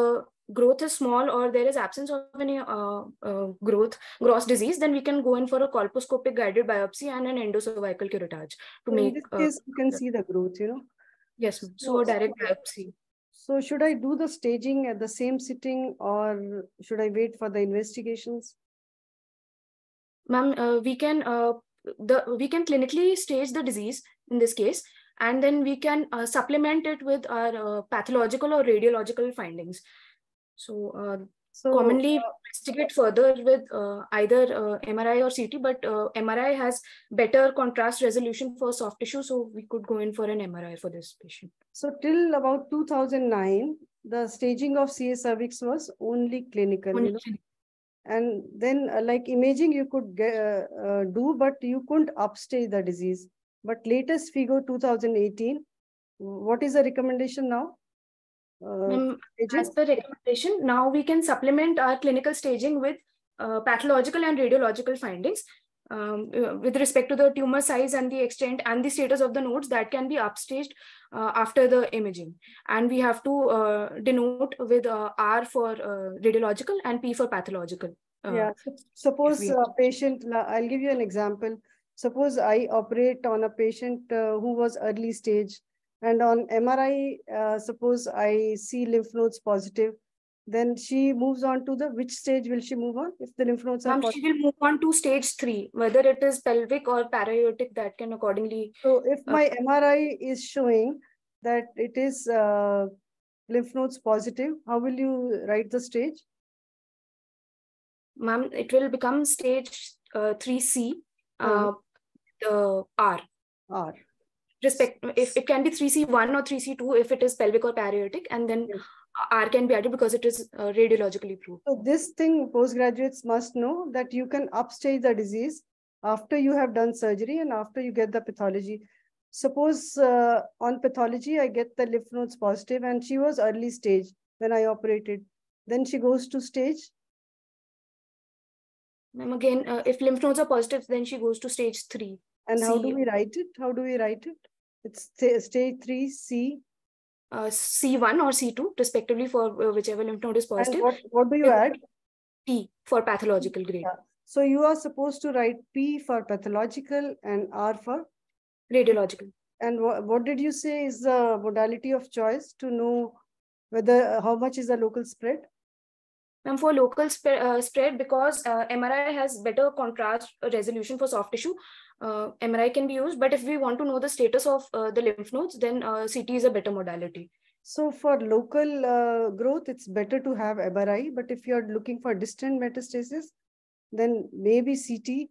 growth is small, or there is absence of any uh, uh, growth, gross disease, then we can go in for a colposcopic guided biopsy and an endocervical curettage to so make. In this uh, case, you can see the growth, you know. Yes, so, so direct biopsy. So should I do the staging at the same sitting, or should I wait for the investigations? Ma'am, uh, we can uh, the we can clinically stage the disease in this case, and then we can uh, supplement it with our uh, pathological or radiological findings. So, uh, so commonly uh, investigate further with uh, either uh, M R I or C T, but uh, M R I has better contrast resolution for soft tissue, so we could go in for an M R I for this patient. So till about two thousand nine, the staging of C A cervix was only clinical. Only. You know? And then uh, like imaging you could get, uh, uh, do, but you couldn't upstage the disease. But latest FIGO two thousand eighteen, what is the recommendation now? Uh, um, as per recommendation, now we can supplement our clinical staging with uh, pathological and radiological findings um, with respect to the tumor size and the extent and the status of the nodes that can be upstaged uh, after the imaging. And we have to uh, denote with uh, R for uh, radiological and P for pathological. Uh, yeah, suppose we... a patient, I'll give you an example. Suppose I operate on a patient uh, who was early stage, and on M R I, uh, suppose I see lymph nodes positive, then she moves on to the, which stage will she move on if the lymph nodes are positive? She will move on to stage three, whether it is pelvic or parayotic, that can accordingly. So if my uh, M R I is showing that it is uh, lymph nodes positive, how will you write the stage? Ma'am, it will become stage uh, three C. Uh, the R. R. Respect, if it can be three C one or three C two if it is pelvic or parayotic, and then yes. R can be added because it is uh, radiologically proved. So this thing postgraduates must know, that you can upstage the disease after you have done surgery and after you get the pathology. Suppose uh, on pathology, I get the lymph nodes positive and she was early stage when I operated. Then she goes to stage. Ma'am, again, uh, if lymph nodes are positive, then she goes to stage three. And C. How do we write it? How do we write it? It's stage three, C. Uh, C one or C two, respectively, for whichever lymph node is positive. And what, what do you add? P for pathological grade. Yeah. So you are supposed to write P for pathological and R for? Radiological. And wh what did you say is the modality of choice to know whether, how much is the local spread? And for local sp uh, spread, because uh, M R I has better contrast resolution for soft tissue, uh, M R I can be used. But if we want to know the status of uh, the lymph nodes, then uh, C T is a better modality. So for local uh, growth, it's better to have M R I. But if you're looking for distant metastasis, then maybe C T.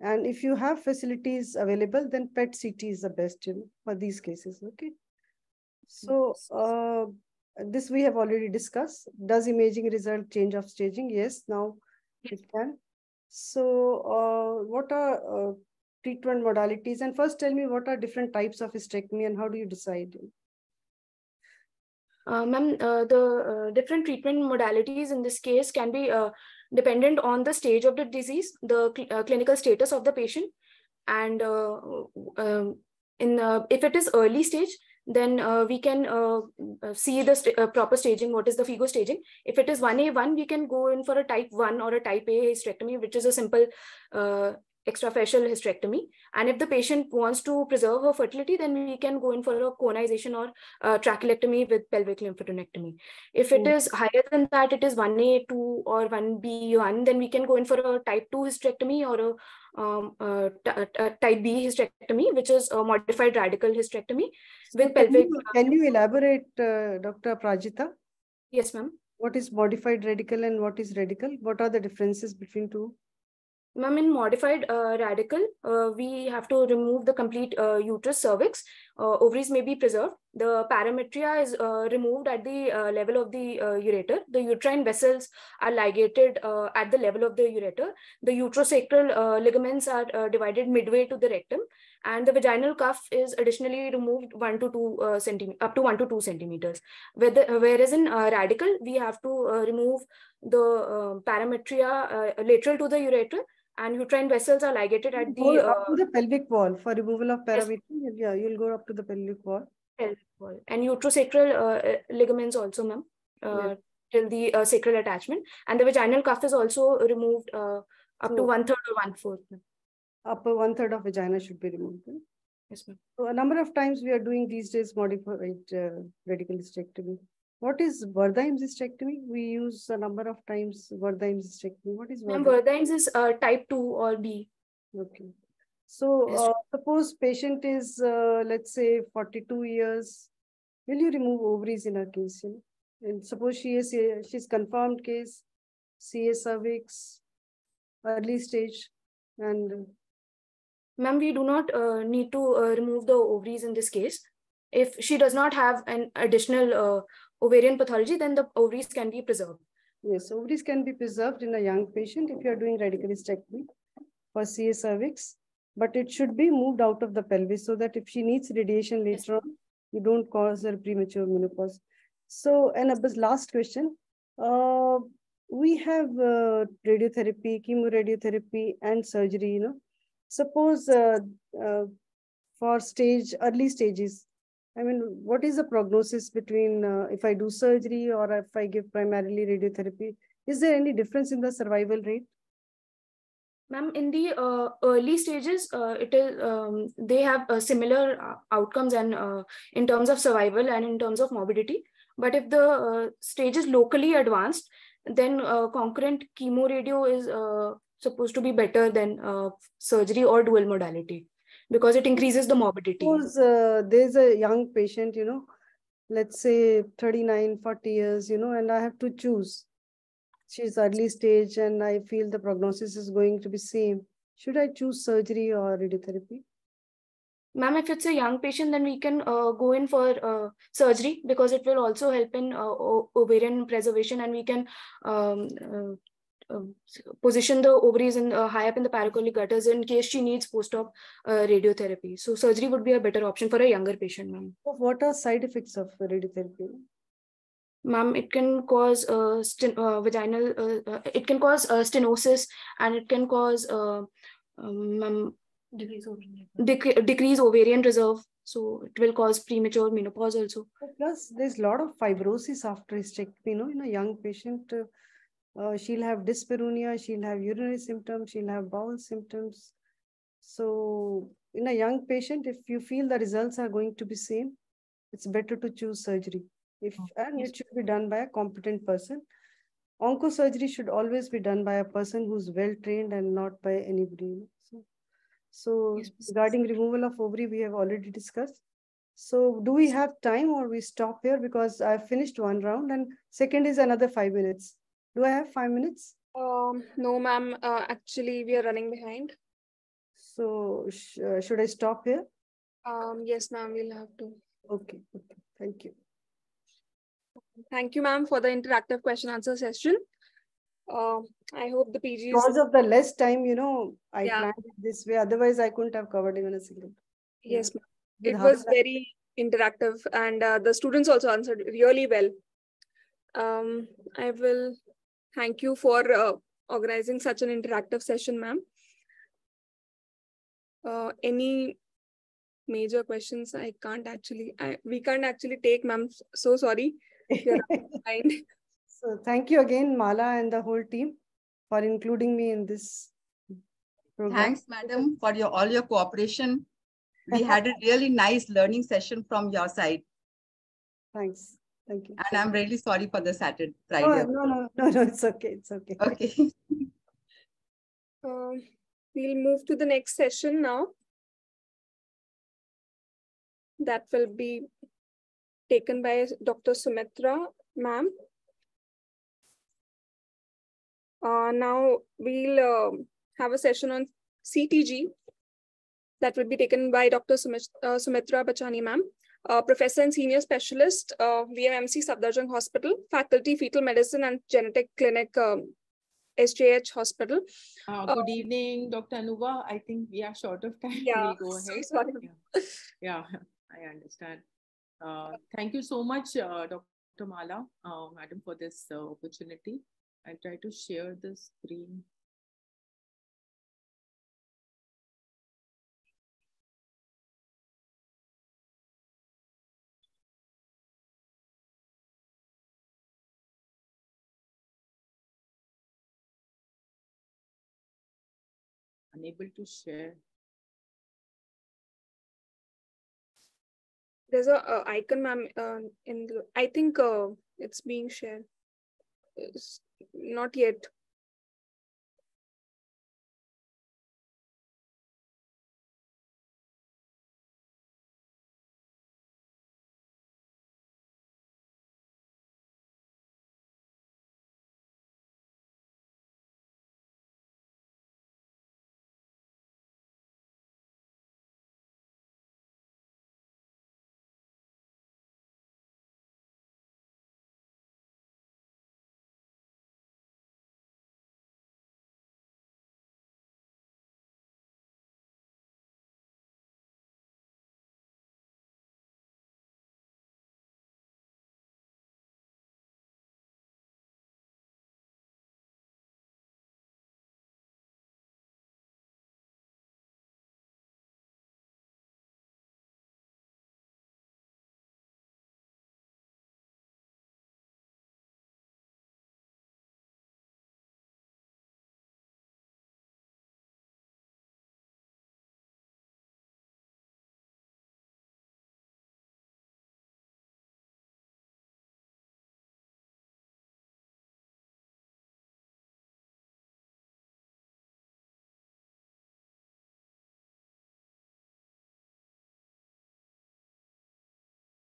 And if you have facilities available, then P E T C T is the best, you know, for these cases. Okay. So... Uh, this we have already discussed. Does imaging result change of staging? Yes, now it can. So uh, what are uh, treatment modalities? And first tell me, what are different types of hysterectomy and how do you decide? Uh, Ma'am, uh, the uh, different treatment modalities in this case can be uh, dependent on the stage of the disease, the cl uh, clinical status of the patient. And uh, um, in uh, if it is early stage, then uh, we can uh, see the st uh, proper staging, what is the FIGO staging. If it is one A one, we can go in for a type one or a type A hysterectomy, which is a simple uh, extrafacial hysterectomy. And if the patient wants to preserve her fertility, then we can go in for a conization or uh, trachelectomy with pelvic lymphadenectomy. If it mm. is higher than that, it is one A two or one B one, then we can go in for a type two hysterectomy or a Um, uh, type B hysterectomy, which is a modified radical hysterectomy with so pelvic. You, can you elaborate, uh, Doctor Prajita? Yes, ma'am. What is modified radical and what is radical? What are the differences between two? Ma'am, in modified uh, radical, uh, we have to remove the complete uh, uterus, cervix. Uh, ovaries may be preserved. The parametria is uh, removed at the uh, level of the uh, ureter. The uterine vessels are ligated uh, at the level of the ureter. The uterosacral uh, ligaments are uh, divided midway to the rectum, and the vaginal cuff is additionally removed one to two uh, centimeters, up to one to two centimeters. Whereas in uh, radical, we have to uh, remove the uh, parametria uh, lateral to the ureter. And uterine vessels are ligated at the... Go up uh, to the pelvic wall for removal of parametria. Yes. Yeah, you'll go up to the pelvic wall. Pelvic wall. And uterosacral uh, ligaments also, ma'am, uh, yes. till the uh, sacral attachment. And the vaginal cuff is also removed uh, up so, to one-third or one-fourth. Upper one-third of vagina should be removed. Right? Yes, ma'am. So a number of times we are doing these days modified uh, radical hysterectomy. What is Wertheim's hysterectomy? We use a number of times Wertheim's hysterectomy. What is Wertheim's? Wertheim's is uh, type two or B. Okay. So uh, suppose patient is, uh, let's say, forty-two years. Will you remove ovaries in her case? You know? And suppose she is she's confirmed case, C A cervix, early stage, and... Ma'am, we do not uh, need to uh, remove the ovaries in this case. If she does not have an additional... Uh, ovarian pathology, then the ovaries can be preserved. Yes, ovaries can be preserved in a young patient if you are doing radical hysterectomy for C A cervix, but it should be moved out of the pelvis so that if she needs radiation later on, you don't cause her premature menopause. So, and a last question, uh, we have uh, radiotherapy, chemoradiotherapy, and surgery, you know. Suppose uh, uh, for stage, early stages, I mean, what is the prognosis between uh, if I do surgery or if I give primarily radiotherapy? Is there any difference in the survival rate? Ma'am, in the uh, early stages, uh, it is um, they have uh, similar outcomes and uh, in terms of survival and in terms of morbidity. But if the uh, stage is locally advanced, then uh, concurrent chemo radio is uh, supposed to be better than uh, surgery or dual modality because it increases the morbidity. Suppose uh, there's a young patient, you know, let's say thirty-nine, forty years, you know, and I have to choose. She's early stage and I feel the prognosis is going to be same. Should I choose surgery or radiotherapy? Ma'am, if it's a young patient, then we can uh, go in for uh, surgery because it will also help in uh, ovarian preservation, and we can um, uh, uh, position the ovaries in, uh, high up in the paracolic gutters in case she needs post-op uh, radiotherapy. So surgery would be a better option for a younger patient, ma'am. So what are side effects of radiotherapy? Ma'am, it can cause uh, sten uh, vaginal, uh, uh, it can cause uh, stenosis, and it can cause uh, um, decrease, ovarian. Dec decrease ovarian reserve. So it will cause premature menopause also. Plus, there's a lot of fibrosis after hysterectomy. You know, in a young patient, uh, uh, she'll have dyspareunia, she'll have urinary symptoms, she'll have bowel symptoms. So in a young patient, if you feel the results are going to be same, it's better to choose surgery. If, and it should be done by a competent person. Oncosurgery should always be done by a person who's well-trained and not by anybody. So, so yes, regarding removal of ovary, we have already discussed. So do we have time or we stop here? Because I finished one round and second is another five minutes. Do I have five minutes? Um, no, ma'am. Uh, actually, we are running behind. So sh uh, should I stop here? Um, yes, ma'am. We'll have to. Okay. Okay. Thank you. Thank you, ma'am, for the interactive question answer session. Uh, I hope the P Gs... Because of the less time, you know, I yeah. planned it this way. Otherwise, I couldn't have covered even a single. Yes, ma'am. It was very interactive, and uh, the students also answered really well. Um, I will thank you for uh, organizing such an interactive session, ma'am. Uh, any... major questions I can't actually, I, we can't actually take, ma'am. So sorry. So thank you again, Mala and the whole team for including me in this program. Thanks, madam, for your all your cooperation. We had a really nice learning session from your side. Thanks. Thank you. And I'm really sorry for the Saturday, Friday. Oh, no, no, no, no, it's okay. It's okay. Okay. uh, we'll move to the next session now. That will be taken by Doctor Sumitra, ma'am. Uh, now we'll uh, have a session on C T G that will be taken by Doctor Sumit uh, Sumitra Bachani, ma'am, uh, Professor and Senior Specialist, uh, V M M C Sabdarjung Hospital, Faculty Fetal Medicine and Genetic Clinic, um, S J H Hospital. Uh, good uh, evening, Doctor Anuva. I think we are short of time. Yeah, we'll go ahead. So yeah. yeah. I understand. Uh, thank you so much, uh, Doctor Mala, uh, madam, for this uh, opportunity. I'll try to share the screen. Unable to share. There's a uh, icon, ma'am, uh, in the, I think uh, it's being shared. It's not yet.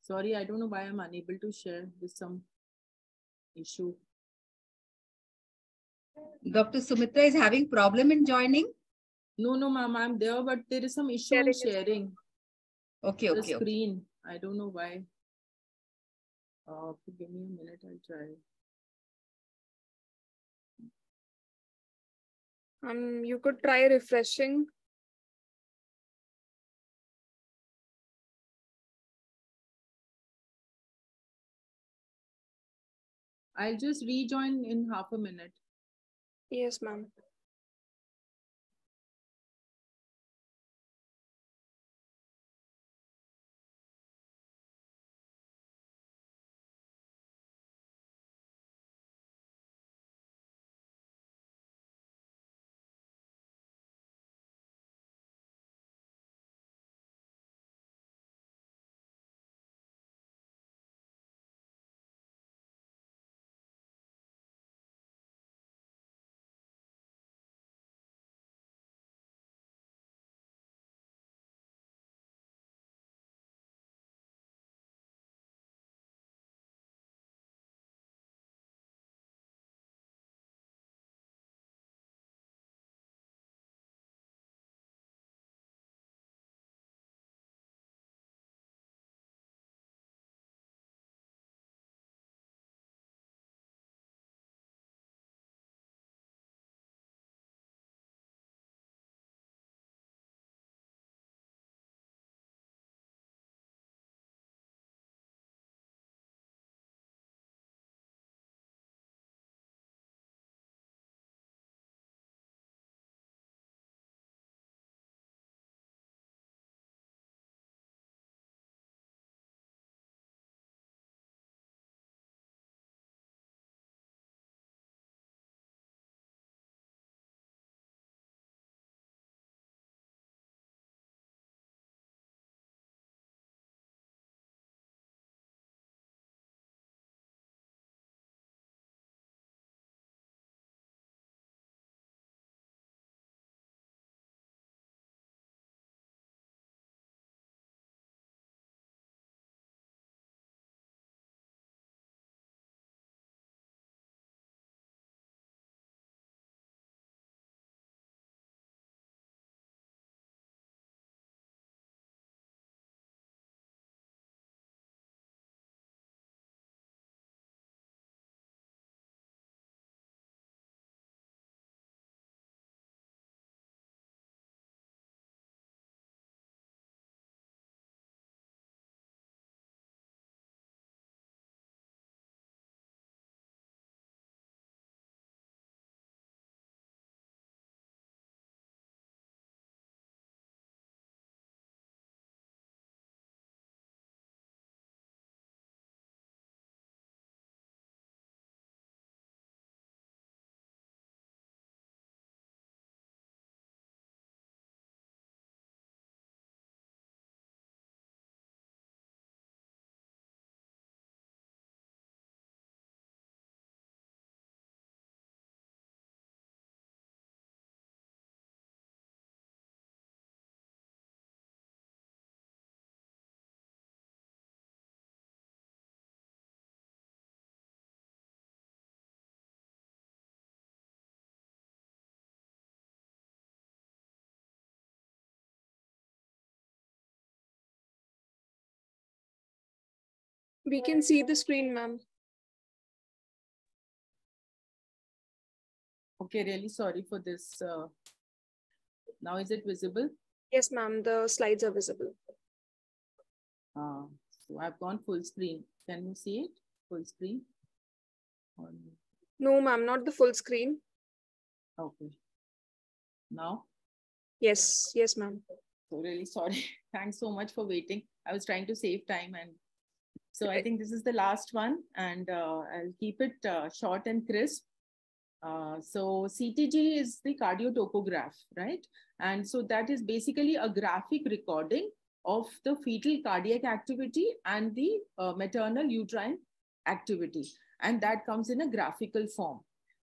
Sorry, I don't know why I'm unable to share. There's some issue. Doctor Sumitra is having problem in joining? No, no, ma'am, I'm there, but there is some issue in sharing. Okay, okay. The screen. Okay. I don't know why. Uh, give me a minute, I'll try. Um, you could try refreshing. I'll just rejoin in half a minute. Yes, ma'am. We can see the screen, ma'am. Okay, really sorry for this. Uh, now is it visible? Yes, ma'am, the slides are visible. Uh, so I've gone full screen. Can you see it? Full screen? Or... No, ma'am, not the full screen. Okay. Now? Yes, yes, ma'am. So really sorry. Thanks so much for waiting. I was trying to save time and so I think this is the last one, and uh, I'll keep it uh, short and crisp. Uh, so C T G is the cardiotocograph, right? And so that is basically a graphic recording of the fetal cardiac activity and the uh, maternal uterine activity. And that comes in a graphical form.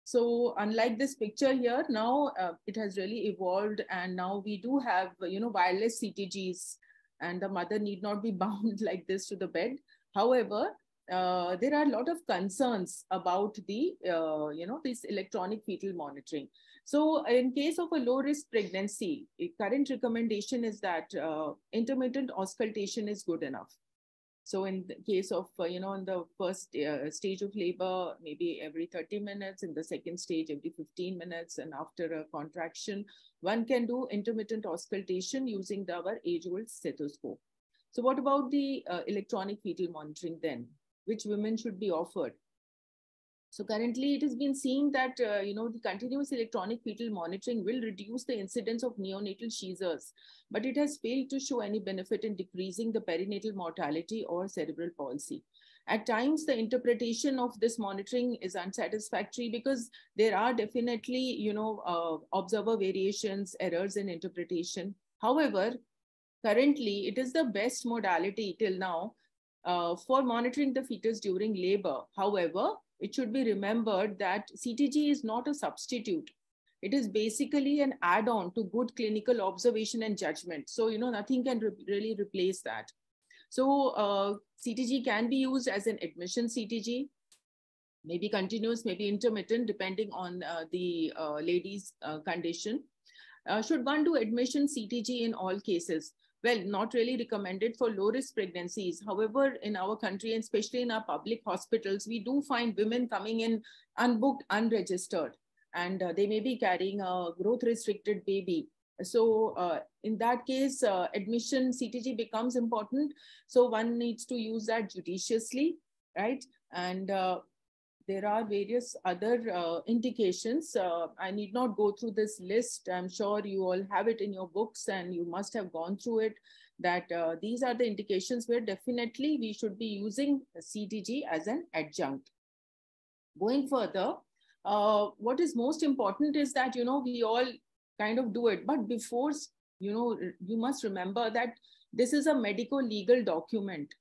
So unlike this picture here, now uh, it has really evolved, and now we do have, you know, wireless C T Gs and the mother need not be bound like this to the bed. However, uh, there are a lot of concerns about the, uh, you know, this electronic fetal monitoring. So in case of a low risk pregnancy, a current recommendation is that uh, intermittent auscultation is good enough. So in the case of, uh, you know, in the first uh, stage of labor, maybe every thirty minutes, in the second stage, every fifteen minutes, and after a contraction, one can do intermittent auscultation using the, our age-old stethoscope. So what about the uh, electronic fetal monitoring then, which women should be offered? So currently it has been seen that, uh, you know, the continuous electronic fetal monitoring will reduce the incidence of neonatal seizures, but it has failed to show any benefit in decreasing the perinatal mortality or cerebral palsy. At times, the interpretation of this monitoring is unsatisfactory because there are definitely, you know, uh, observer variations, errors in interpretation. However, currently it is the best modality till now uh, for monitoring the fetus during labor. However, it should be remembered that C T G is not a substitute. It is basically an add-on to good clinical observation and judgment. So, you know, nothing can re really replace that. So uh, C T G can be used as an admission C T G, maybe continuous, maybe intermittent, depending on uh, the uh, lady's uh, condition. Uh, should one do admission C T G in all cases? Well, not really recommended for low-risk pregnancies. However, in our country, and especially in our public hospitals, we do find women coming in unbooked, unregistered, and uh, they may be carrying a growth-restricted baby. So uh, in that case, uh, admission C T G becomes important. So one needs to use that judiciously, right? And uh, there are various other uh, indications. Uh, I need not go through this list. I'm sure you all have it in your books and you must have gone through it, that uh, these are the indications where definitely we should be using C T G as an adjunct. Going further, uh, what is most important is that, you know, we all kind of do it, but before, you know, you must remember that this is a medico-legal document.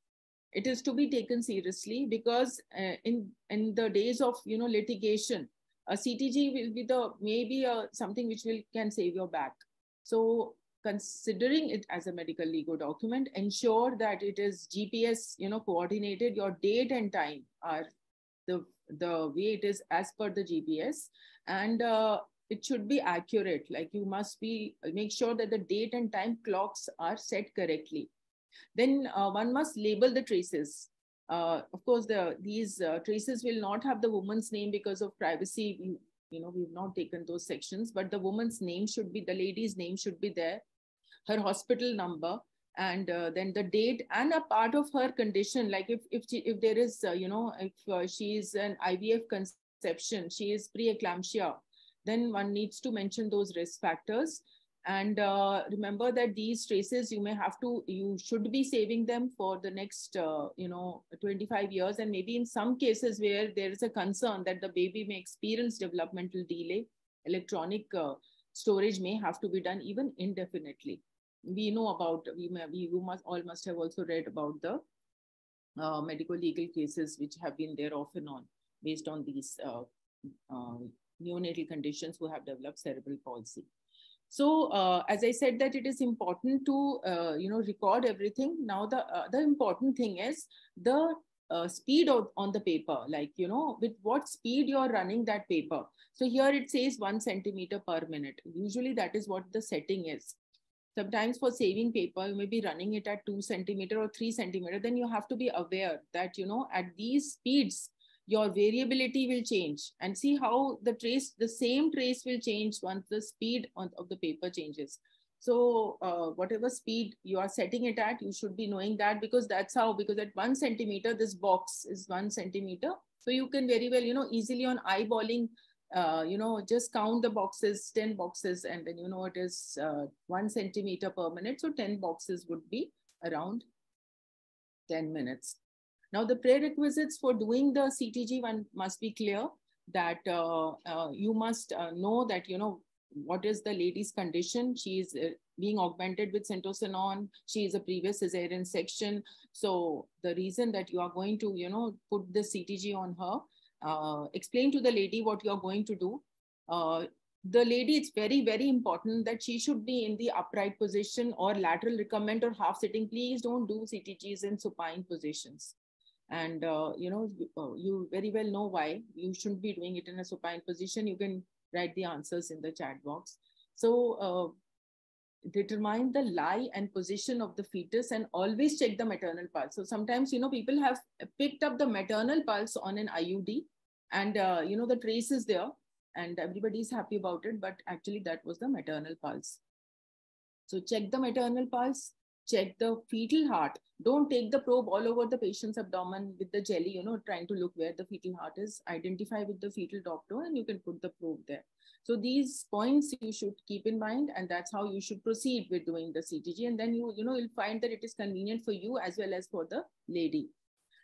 It is to be taken seriously because uh, in, in the days of, you know, litigation, a C T G will be the, maybe a, something which will can save your back. So considering it as a medical legal document, ensure that it is G P S, you know, coordinated. Your date and time are the, the way it is as per the G P S, and uh, it should be accurate. Like you must be, make sure that the date and time clocks are set correctly. Then uh, one must label the traces. Uh, of course, the, these uh, traces will not have the woman's name because of privacy. We, you know, we've not taken those sections, but the woman's name should be, the lady's name should be there, her hospital number, and uh, then the date and a part of her condition. Like if, if, she, if there is, uh, you know, if uh, she is an I V F conception, she is preeclampsia, then one needs to mention those risk factors. And uh, remember that these traces, you may have to, you should be saving them for the next, uh, you know, twenty-five years. And maybe in some cases where there is a concern that the baby may experience developmental delay, electronic uh, storage may have to be done even indefinitely. We know about, we, may, we must, all must have also read about the uh, medico-legal cases which have been there off and on based on these uh, uh, neonatal conditions who have developed cerebral palsy. So uh, as I said that it is important to, uh, you know, record everything. Now the other uh, important thing is the uh, speed of, on the paper, like, you know, with what speed you're running that paper. So here it says one centimeter per minute. Usually that is what the setting is. Sometimes for saving paper, you may be running it at two centimeter or three centimeter. Then you have to be aware that, you know, at these speeds, your variability will change, and see how the trace, the same trace will change once the speed on, of the paper changes. So uh, whatever speed you are setting it at, you should be knowing that, because that's how, because at one centimeter, this box is one centimeter. So you can very well, you know, easily on eyeballing, uh, you know, just count the boxes, ten boxes, and then, you know, it is uh, one centimeter per minute. So ten boxes would be around ten minutes. Now, the prerequisites for doing the C T G, one must be clear that uh, uh, you must uh, know that, you know, what is the lady's condition. She is uh, being augmented with syntocinon. She is a previous cesarean section. So the reason that you are going to, you know, put the C T G on her, uh, explain to the lady what you are going to do. Uh, the lady, it's very, very important that she should be in the upright position or lateral recumbent or half sitting. Please don't do C T Gs in supine positions. And, uh, you know, you very well know why you shouldn't be doing it in a supine position. You can write the answers in the chat box. So uh, determine the lie and position of the fetus and always check the maternal pulse. So sometimes, you know, people have picked up the maternal pulse on an I U D and, uh, you know, the trace is there and everybody is happy about it, but actually that was the maternal pulse. So check the maternal pulse. Check the fetal heart. Don't take the probe all over the patient's abdomen with the jelly, you know, trying to look where the fetal heart is. Identify with the fetal doctor and you can put the probe there. So these points you should keep in mind, and that's how you should proceed with doing the C T G. And then you, you know, you'll find that it is convenient for you as well as for the lady.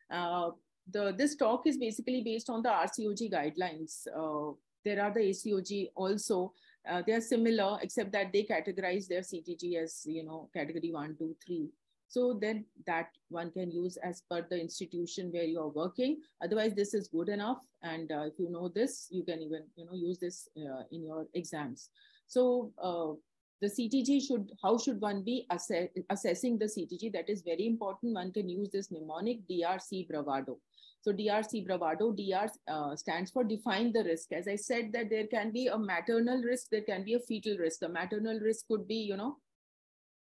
Uh, the, this talk is basically based on the R C O G guidelines. Uh, there are the A C O G also. Uh, they are similar, except that they categorize their C T G as, you know, category one, two, three. So then that one can use as per the institution where you are working. Otherwise, this is good enough. And uh, if you know this, you can even, you know, use this uh, in your exams. So uh, the C T G should, how should one be assess assessing the C T G? That is very important. One can use this mnemonic D R C Bravado. So D R C Bravado, D R uh, stands for define the risk. As I said, that there can be a maternal risk, there can be a fetal risk. The maternal risk could be, you know,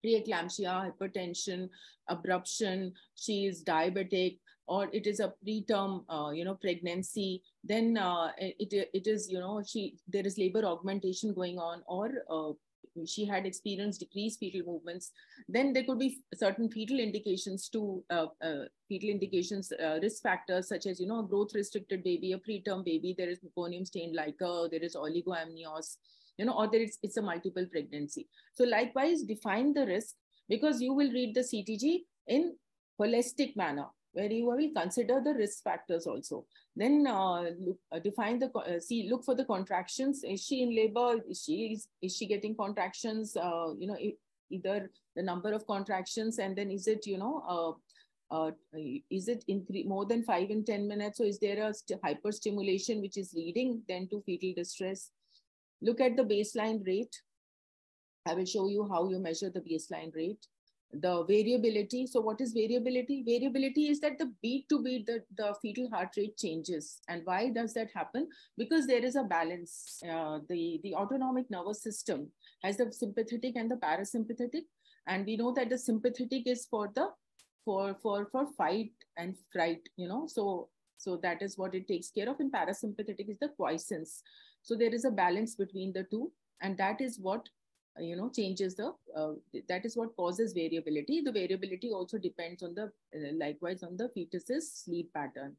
preeclampsia, hypertension, abruption, she is diabetic, or it is a preterm, uh, you know, pregnancy. Then uh, it, it is, you know, she there is labor augmentation going on, or uh, she had experienced decreased fetal movements. Then there could be certain fetal indications to uh, uh, fetal indications, uh, risk factors such as, you know, a growth restricted baby, a preterm baby, there is meconium stained liquor, there is oligoamnios, you know, or there is, it's a multiple pregnancy. So likewise, define the risk, because you will read the C T G in holistic manner, where you will consider the risk factors also. Then uh, look, uh, define the, uh, see, look for the contractions. Is she in labor? Is she, is, is she getting contractions? Uh, you know, it, either the number of contractions, and then is it, you know, uh, uh, is it in three, more than five in ten minutes? So is there a st hyperstimulation which is leading then to fetal distress? Look at the baseline rate. I will show you how you measure the baseline rate. The variability. So what is variability? Variability is that the beat to beat, the, the fetal heart rate changes. And why does that happen? Because there is a balance. Uh, the, the autonomic nervous system has the sympathetic and the parasympathetic. And we know that the sympathetic is for the, for, for, for fight and fright, you know, so, so that is what it takes care of. And parasympathetic is the quiescence. So there is a balance between the two. And that is what, you know, changes the, uh, that is what causes variability. The variability also depends on the, uh, likewise on the fetus's sleep pattern.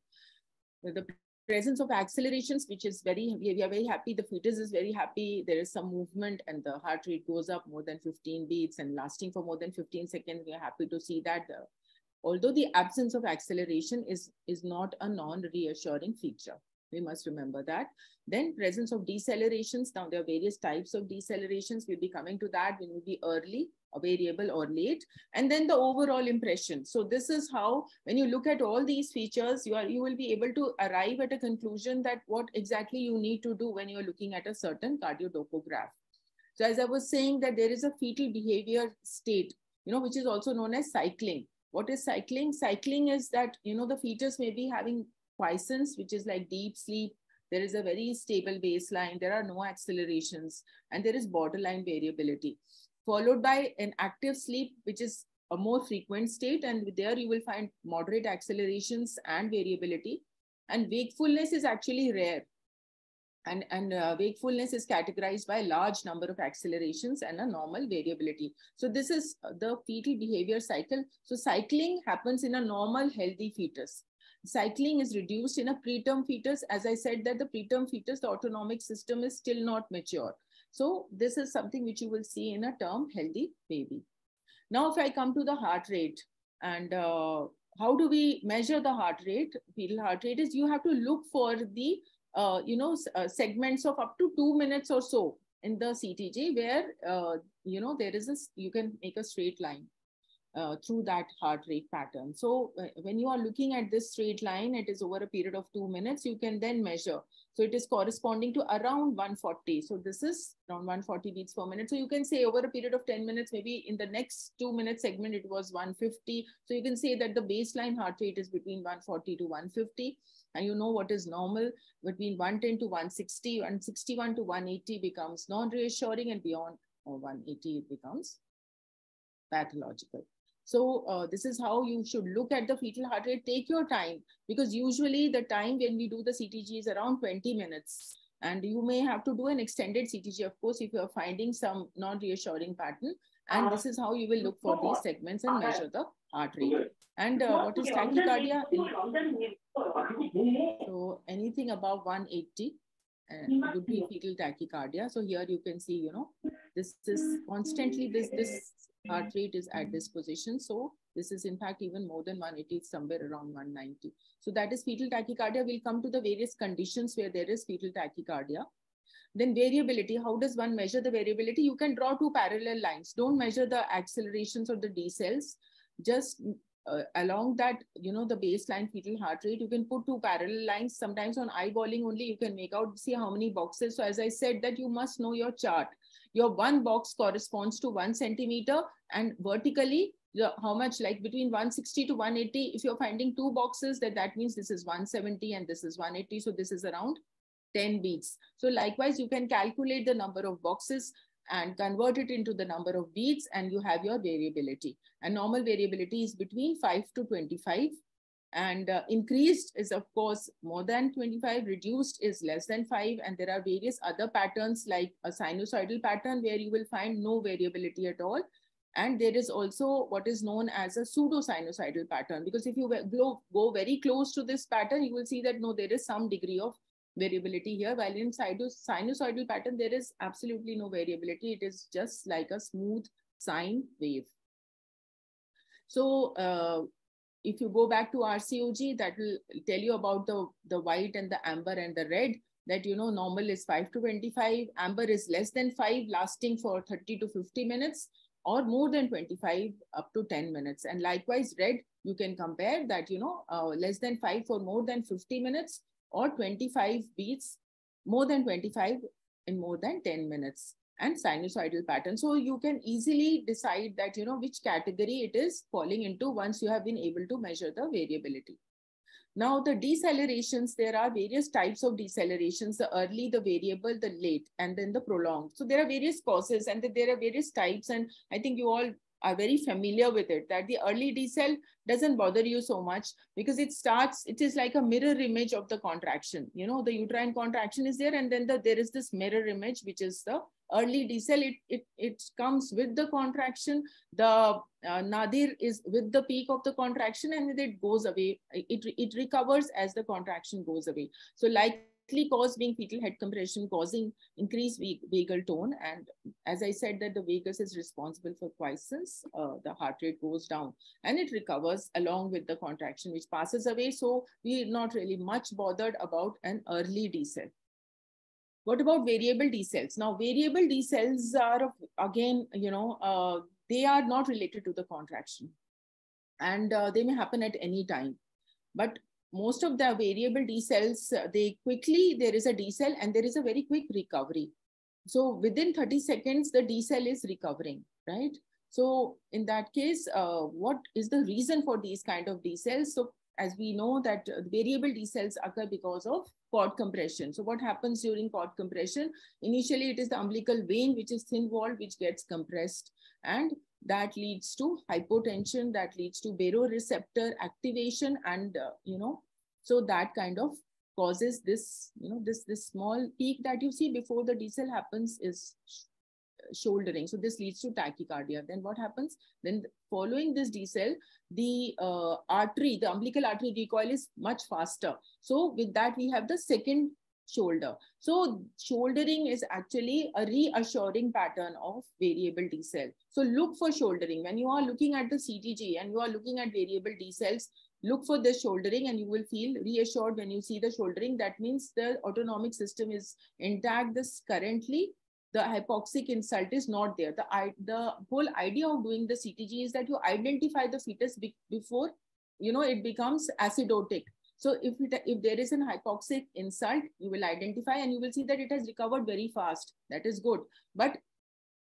The presence of accelerations, which is very, we are very happy, the fetus is very happy, there is some movement and the heart rate goes up more than fifteen beats and lasting for more than fifteen seconds, we are happy to see that. Uh, although the absence of acceleration is, is not a non-reassuring feature. We must remember that. Then presence of decelerations. Now there are various types of decelerations. We'll be coming to that. We will be early, a variable or late. And then the overall impression. So this is how, when you look at all these features, you, are, you will be able to arrive at a conclusion that what exactly you need to do when you're looking at a certain cardiodocograph. So as I was saying, that there is a fetal behavior state, you know, which is also known as cycling. What is cycling? Cycling is that, you know, the fetus may be having quiescence, which is like deep sleep. There is a very stable baseline. There are no accelerations and there is borderline variability, followed by an active sleep, which is a more frequent state. And there you will find moderate accelerations and variability, and wakefulness is actually rare. And, and uh, wakefulness is categorized by a large number of accelerations and a normal variability. So this is the fetal behavior cycle. So cycling happens in a normal, healthy fetus. Cycling is reduced in a preterm fetus. As I said, that the preterm fetus, the autonomic system is still not mature. So this is something which you will see in a term healthy baby. Now, if I come to the heart rate, and uh, how do we measure the heart rate? Fetal heart rate is, you have to look for the, uh, you know, uh, segments of up to two minutes or so in the C T G where, uh, you know, there is a, you can make a straight line. uh, through that heart rate pattern. So uh, when you are looking at this straight line, it is over a period of two minutes, you can then measure. So it is corresponding to around one forty. So this is around one forty beats per minute. So you can say over a period of ten minutes, maybe in the next two minute segment, it was one fifty. So you can say that the baseline heart rate is between one forty to one fifty. And you know what is normal between one ten to one sixty, and one sixty-one to one eighty becomes non-reassuring, and beyond or one eighty it becomes pathological. So uh, this is how you should look at the fetal heart rate. Take your time, because usually the time when we do the C T G is around twenty minutes, and you may have to do an extended C T G, of course, if you are finding some non-reassuring pattern. And this is how you will look for these segments and measure the heart rate. And uh, what is tachycardia? So anything above one eighty uh, would be fetal tachycardia. So here you can see, you know, this is constantly, this, this heart rate is at this position. So this is in fact even more than one eighty, it's somewhere around one ninety. So that is fetal tachycardia. We'll come to the various conditions where there is fetal tachycardia. Then variability, how does one measure the variability? You can draw two parallel lines. Don't measure the accelerations of the D cells. Just uh, along that, you know, the baseline fetal heart rate, you can put two parallel lines. Sometimes on eyeballing only, you can make out, see how many boxes. So as I said that you must know your chart. Your one box corresponds to one centimeter, and vertically, the, how much, like between one sixty to one eighty, if you're finding two boxes, that, that means this is one seventy and this is one eighty. So this is around ten beats. So likewise, you can calculate the number of boxes and convert it into the number of beats, and you have your variability. And normal variability is between five to twenty-five. And uh, increased is, of course, more than twenty-five, reduced is less than five. And there are various other patterns like a sinusoidal pattern where you will find no variability at all. And there is also what is known as a pseudo-sinusoidal pattern, because if you go, go very close to this pattern, you will see that no, there is some degree of variability here, while in sinusoidal pattern, there is absolutely no variability. It is just like a smooth sine wave. So uh, if you go back to R C O G, that will tell you about the, the white and the amber and the red, that, you know, normal is five to twenty-five, amber is less than five, lasting for thirty to fifty minutes, or more than twenty-five, up to ten minutes. And likewise, red, you can compare that, you know, uh, less than five for more than fifty minutes, or twenty-five beats, more than twenty-five in more than ten minutes, and sinusoidal pattern. So you can easily decide that, you know, which category it is falling into once you have been able to measure the variability. Now the decelerations, there are various types of decelerations, the early, the variable, the late, and then the prolonged. So there are various causes and there are various types. And I think you all are very familiar with it, that the early decel doesn't bother you so much because it starts, it is like a mirror image of the contraction. You know, the uterine contraction is there, and then the, there is this mirror image, which is the early decel. It, it, it comes with the contraction. The uh, nadir is with the peak of the contraction, and it goes away. It, it recovers as the contraction goes away. So like cause being fetal head compression, causing increased vagal tone. And as I said that the vagus is responsible for quiescence, uh, the heart rate goes down and it recovers along with the contraction, which passes away. So we are not really much bothered about an early decel. What about variable decels? Now variable decels are again, you know, uh, they are not related to the contraction, and uh, they may happen at any time. But most of the variable D cells, they quickly, there is a D cell and there is a very quick recovery. So within thirty seconds, the D cell is recovering, right? So in that case, uh, what is the reason for these kind of D cells? So as we know that variable D cells occur because of cord compression. So what happens during cord compression? Initially, it is the umbilical vein, which is thin walled, which gets compressed, and that leads to hypotension, that leads to baroreceptor activation, and uh, you know, so that kind of causes this, you know, this this small peak that you see before the decel happens is shouldering. So this leads to tachycardia. Then what happens? Then following this decel, the uh, artery, the umbilical artery recoil is much faster. So with that, we have the second shoulder. So shouldering is actually a reassuring pattern of variable D cell. So look for shouldering. When you are looking at the C T G and you are looking at variable D cells, look for the shouldering and you will feel reassured when you see the shouldering. That means the autonomic system is intact. This currently the hypoxic insult is not there. The, the whole idea of doing the C T G is that you identify the fetus be, before, you know, it becomes acidotic. So if, it, if there is an hypoxic insult, you will identify and you will see that it has recovered very fast. That is good. But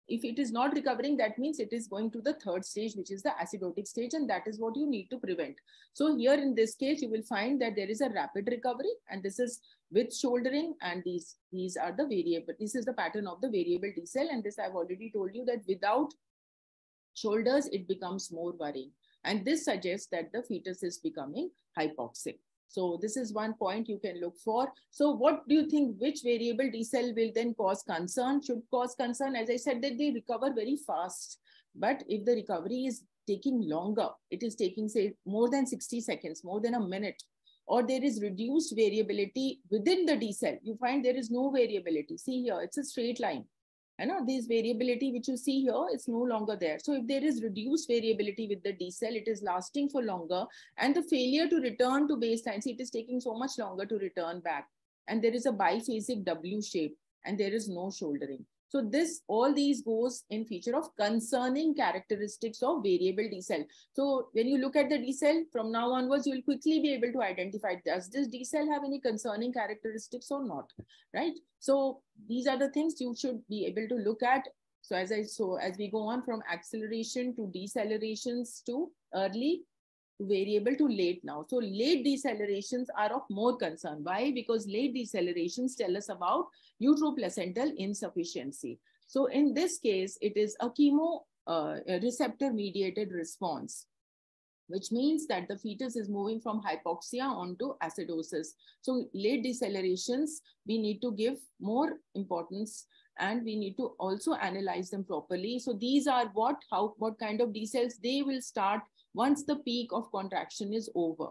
if it is not recovering, that means it is going to the third stage, which is the acidotic stage, and that is what you need to prevent. So here in this case, you will find that there is a rapid recovery, and this is with shouldering, and these, these are the variable. This is the pattern of the variable D cell, and this I've already told you that without shoulders, it becomes more worrying. And this suggests that the fetus is becoming hypoxic. So this is one point you can look for. So what do you think, which variable D cell will then cause concern, should cause concern? As I said, that they recover very fast, but if the recovery is taking longer, it is taking say more than sixty seconds, more than a minute, or there is reduced variability within the D cell, you find there is no variability. See here, it's a straight line. And this variability which you see here, it's no longer there. So if there is reduced variability with the D cell, it is lasting for longer. And the failure to return to baseline, see, it is taking so much longer to return back. And there is a biphasic W shape and there is no shouldering. So this, all these goes in feature of concerning characteristics of variable D cell. So when you look at the D cell, from now onwards, you will quickly be able to identify, does this D cell have any concerning characteristics or not, right? So these are the things you should be able to look at. So as I so as we go on from acceleration to decelerations to early variable to late now. So late decelerations are of more concern. Why? Because late decelerations tell us about uteroplacental insufficiency. So in this case, it is a chemo uh, receptor mediated response, which means that the fetus is moving from hypoxia onto acidosis. So late decelerations, we need to give more importance and we need to also analyze them properly. So these are what, how, what kind of D cells they will start once the peak of contraction is over.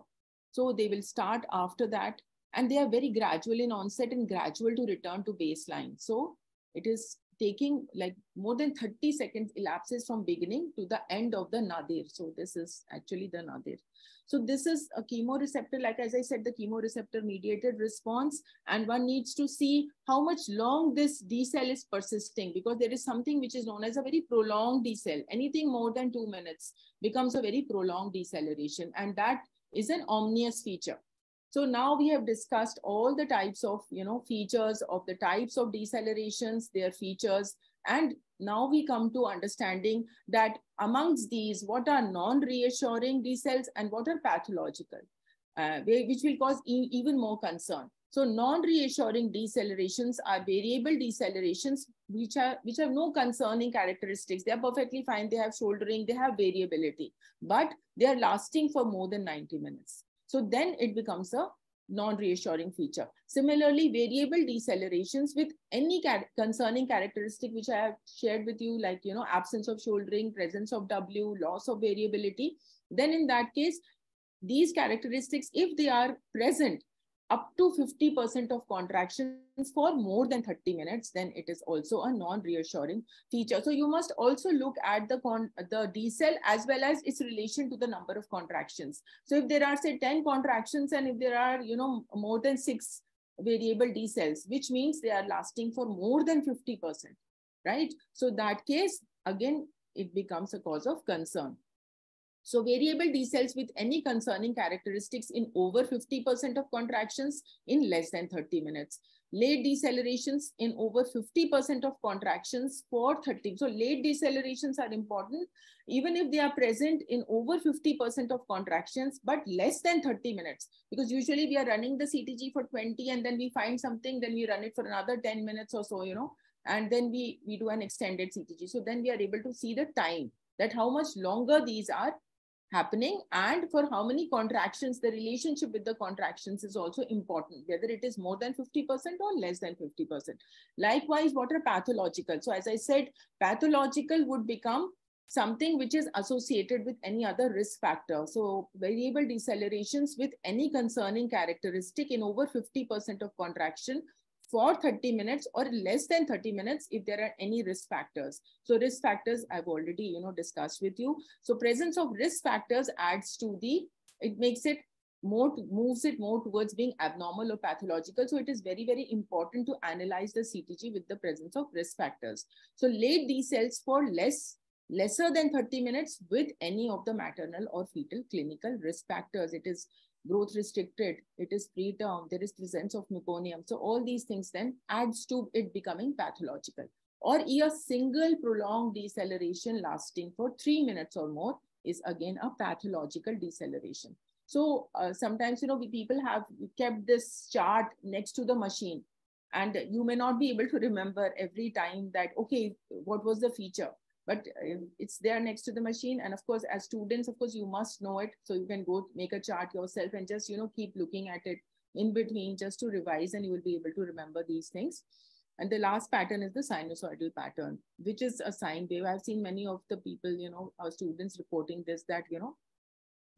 So they will start after that, and they are very gradual in onset and gradual to return to baseline. So it is taking like more than thirty seconds elapses from beginning to the end of the nadir. So this is actually the nadir. So this is a chemoreceptor, like as I said, the chemoreceptor mediated response, and one needs to see how much long this D cell is persisting, because there is something which is known as a very prolonged D cell. Anything more than two minutes becomes a very prolonged deceleration, and that is an omnious feature. So now we have discussed all the types of, you know, features of the types of decelerations, their features. And now we come to understanding that amongst these, what are non-reassuring D cells and what are pathological, uh, which will cause e even more concern. So non-reassuring decelerations are variable decelerations, which are which have no concerning characteristics. They are perfectly fine. They have shouldering, they have variability, but they are lasting for more than ninety minutes. So then it becomes a non-reassuring feature. Similarly, variable decelerations with any concerning characteristic, which I have shared with you, like, you know, absence of shouldering, presence of W, loss of variability. Then in that case, these characteristics, if they are present up to fifty percent of contractions for more than thirty minutes, then it is also a non-reassuring feature. So you must also look at the, con the D cell as well as its relation to the number of contractions. So if there are say ten contractions and if there are, you know, more than six variable D cells, which means they are lasting for more than fifty percent, right? So that case, again, it becomes a cause of concern. So variable D cells with any concerning characteristics in over fifty percent of contractions in less than thirty minutes. Late decelerations in over fifty percent of contractions for thirty. So late decelerations are important, even if they are present in over fifty percent of contractions, but less than thirty minutes. Because usually we are running the C T G for twenty and then we find something, then we run it for another ten minutes or so, you know, and then we, we do an extended C T G. So then we are able to see the time, that how much longer these are happening and for how many contractions. The relationship with the contractions is also important, whether it is more than fifty percent or less than fifty percent. Likewise, what are pathological? So as I said, pathological would become something which is associated with any other risk factor. So variable decelerations with any concerning characteristic in over fifty percent of contraction for thirty minutes or less than thirty minutes if there are any risk factors. So risk factors I've already, you know, discussed with you. So presence of risk factors adds to the, it makes it more to, moves it more towards being abnormal or pathological. So it is very, very important to analyze the C T G with the presence of risk factors. So late these cells for less lesser than thirty minutes with any of the maternal or fetal clinical risk factors. It is growth restricted, it is preterm, there is presence of meconium. So all these things then adds to it becoming pathological. Or a single prolonged deceleration lasting for three minutes or more is again a pathological deceleration. So uh, sometimes, you know, we, people have kept this chart next to the machine, and you may not be able to remember every time that, okay, what was the feature? But it's there next to the machine. And of course, as students, of course, you must know it. So you can go make a chart yourself and just, you know, keep looking at it in between just to revise, and you will be able to remember these things. And the last pattern is the sinusoidal pattern, which is a sine wave. I've seen many of the people, you know, our students reporting this, that, you know,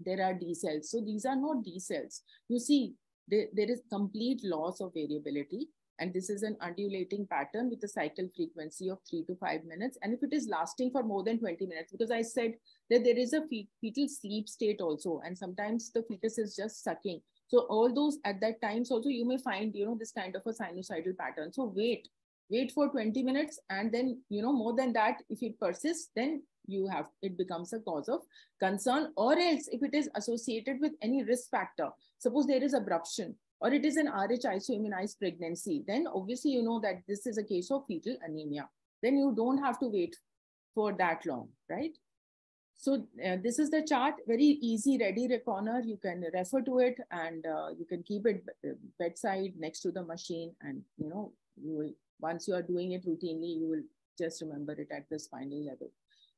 there are D cells. So these are not D cells. You see, there, there is complete loss of variability. And this is an undulating pattern with a cycle frequency of three to five minutes. And if it is lasting for more than twenty minutes, because I said that there is a fetal sleep state also, and sometimes the fetus is just sucking. So all those at that times also, you may find, you know, this kind of a sinusoidal pattern. So wait, wait for twenty minutes. And then, you know, more than that, if it persists, then you have, it becomes a cause of concern, or else if it is associated with any risk factor, suppose there is abruption, or it is an R H iso-immunized pregnancy, then obviously you know that this is a case of fetal anemia. Then you don't have to wait for that long, right? So uh, this is the chart, very easy, ready reckoner. You can refer to it, and uh, you can keep it bedside next to the machine. And you know, you will, once you are doing it routinely, you will just remember it at the spinal level.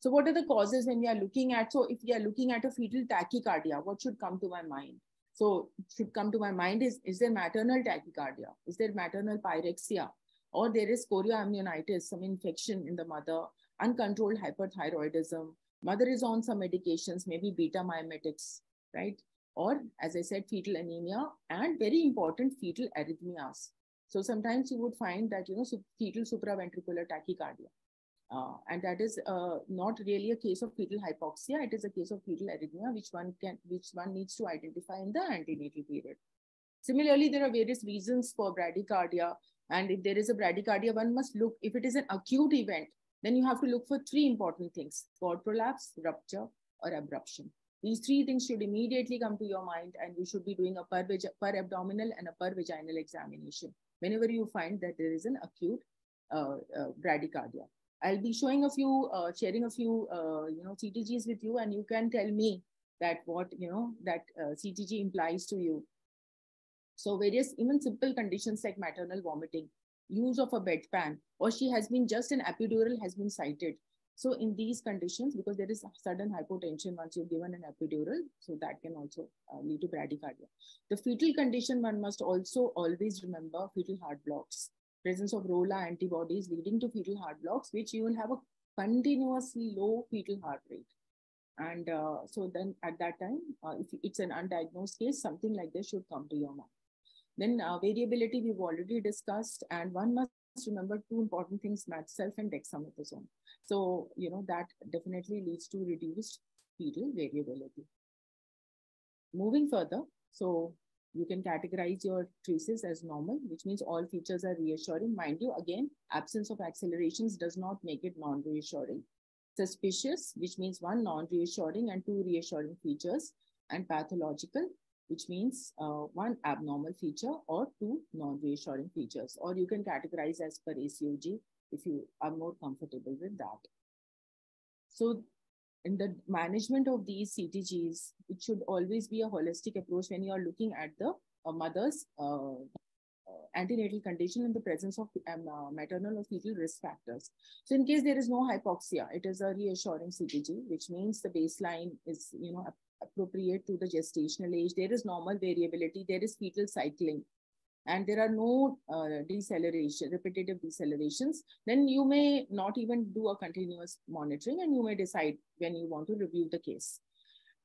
So what are the causes when we are looking at, so if we are looking at a fetal tachycardia, what should come to my mind? So should come to my mind is, is there maternal tachycardia? Is there maternal pyrexia? Or there is chorioamnionitis, some infection in the mother, uncontrolled hyperthyroidism. Mother is on some medications, maybe beta mimetics, right? Or as I said, fetal anemia, and very important, fetal arrhythmias. So sometimes you would find that, you know, fetal supraventricular tachycardia. Uh, and that is uh, not really a case of fetal hypoxia. It is a case of fetal arrhythmia, which one can, which one needs to identify in the antenatal period. Similarly, there are various reasons for bradycardia. And if there is a bradycardia, one must look, if it is an acute event, then you have to look for three important things: cord prolapse, rupture, or abruption. These three things should immediately come to your mind, and you should be doing a per, per abdominal and a per vaginal examination whenever you find that there is an acute uh, uh, bradycardia. I'll be showing a few, uh, sharing a few, uh, you know, C T Gs with you, and you can tell me that what, you know, that uh, C T G implies to you. So various, even simple conditions like maternal vomiting, use of a bedpan, or she has been just an epidural has been cited. So in these conditions, because there is sudden hypotension once you've given an epidural, so that can also uh, lead to bradycardia. The fetal condition, one must also always remember fetal heart blocks. Presence of Rolla antibodies leading to fetal heart blocks, which you will have a continuously low fetal heart rate. And uh, so then at that time, uh, if it's an undiagnosed case, something like this should come to your mind. Then uh, variability we've already discussed, and one must remember two important things, match self and dexamethasone. So, you know, that definitely leads to reduced fetal variability. Moving further, so you can categorize your traces as normal, which means all features are reassuring. Mind you, again, absence of accelerations does not make it non-reassuring. Suspicious, which means one, non-reassuring, and two, reassuring features. And pathological, which means uh, one, abnormal feature, or two, non-reassuring features. Or you can categorize as per A C O G if you are more comfortable with that. So in the management of these C T Gs, it should always be a holistic approach when you are looking at the uh, mother's uh, antenatal condition in the presence of um, uh, maternal or fetal risk factors. So in case there is no hypoxia, it is a reassuring C T G, which means the baseline is, you know, appropriate to the gestational age. There is normal variability, there is fetal cycling, and there are no uh, deceleration, repetitive decelerations, then you may not even do a continuous monitoring, and you may decide when you want to review the case.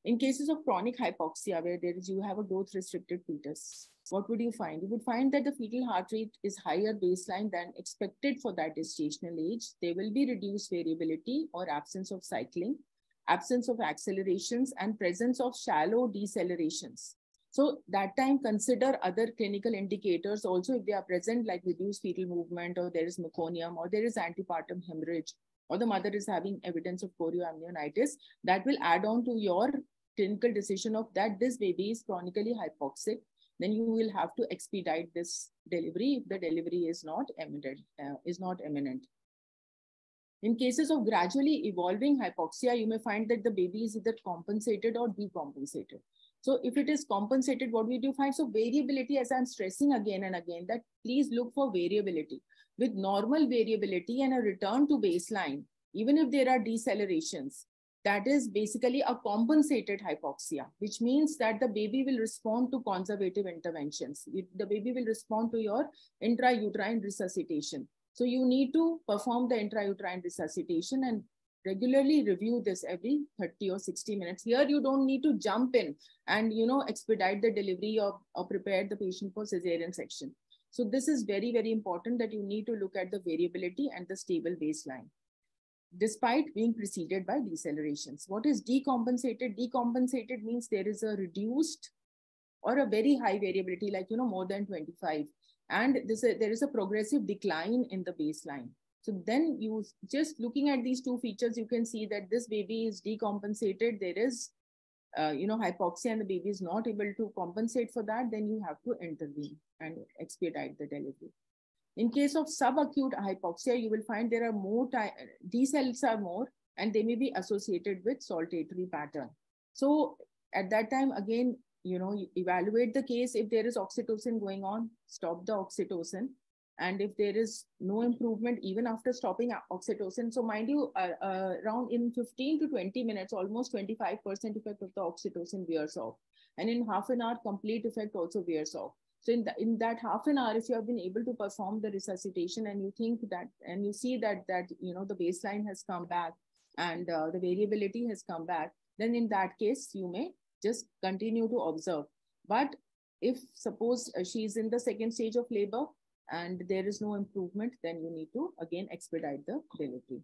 In cases of chronic hypoxia, where there is, you have a growth-restricted fetus, what would you find? You would find that the fetal heart rate is higher baseline than expected for that gestational age. There will be reduced variability or absence of cycling, absence of accelerations, and presence of shallow decelerations. So that time, consider other clinical indicators also if they are present, like reduced fetal movement, or there is meconium, or there is antepartum hemorrhage, or the mother is having evidence of chorioamnionitis. That will add on to your clinical decision of that this baby is chronically hypoxic. Then you will have to expedite this delivery if the delivery is not imminent. Uh, is not imminent. In cases of gradually evolving hypoxia, you may find that the baby is either compensated or decompensated. So if it is compensated, what we do find, so variability, as I'm stressing again and again, that please look for variability. With normal variability and a return to baseline, even if there are decelerations, that is basically a compensated hypoxia, which means that the baby will respond to conservative interventions. The baby will respond to your intrauterine resuscitation. So you need to perform the intrauterine resuscitation and regularly review this every thirty or sixty minutes. Here you don't need to jump in and, you know, expedite the delivery or, or prepare the patient for cesarean section. So this is very, very important that you need to look at the variability and the stable baseline, despite being preceded by decelerations. What is decompensated? Decompensated means there is a reduced or a very high variability, like, you know, more than twenty-five. And this, there is a progressive decline in the baseline. So then you just looking at these two features, you can see that this baby is decompensated. There is, uh, you know, hypoxia and the baby is not able to compensate for that. Then you have to intervene and expedite the delivery. In case of subacute hypoxia, you will find there are more, these cells are more, and they may be associated with saltatory pattern. So at that time, again, you know, you evaluate the case. If there is oxytocin going on, stop the oxytocin. And if there is no improvement, even after stopping oxytocin, so mind you, uh, uh, around in fifteen to twenty minutes, almost twenty-five percent effect of the oxytocin wears off. And in half an hour, complete effect also wears off. So in, the, in that half an hour, if you have been able to perform the resuscitation and you think that, and you see that, that you know, the baseline has come back and uh, the variability has come back, then in that case, you may just continue to observe. But if suppose she is in the second stage of labor and there is no improvement, then you need to again expedite the delivery.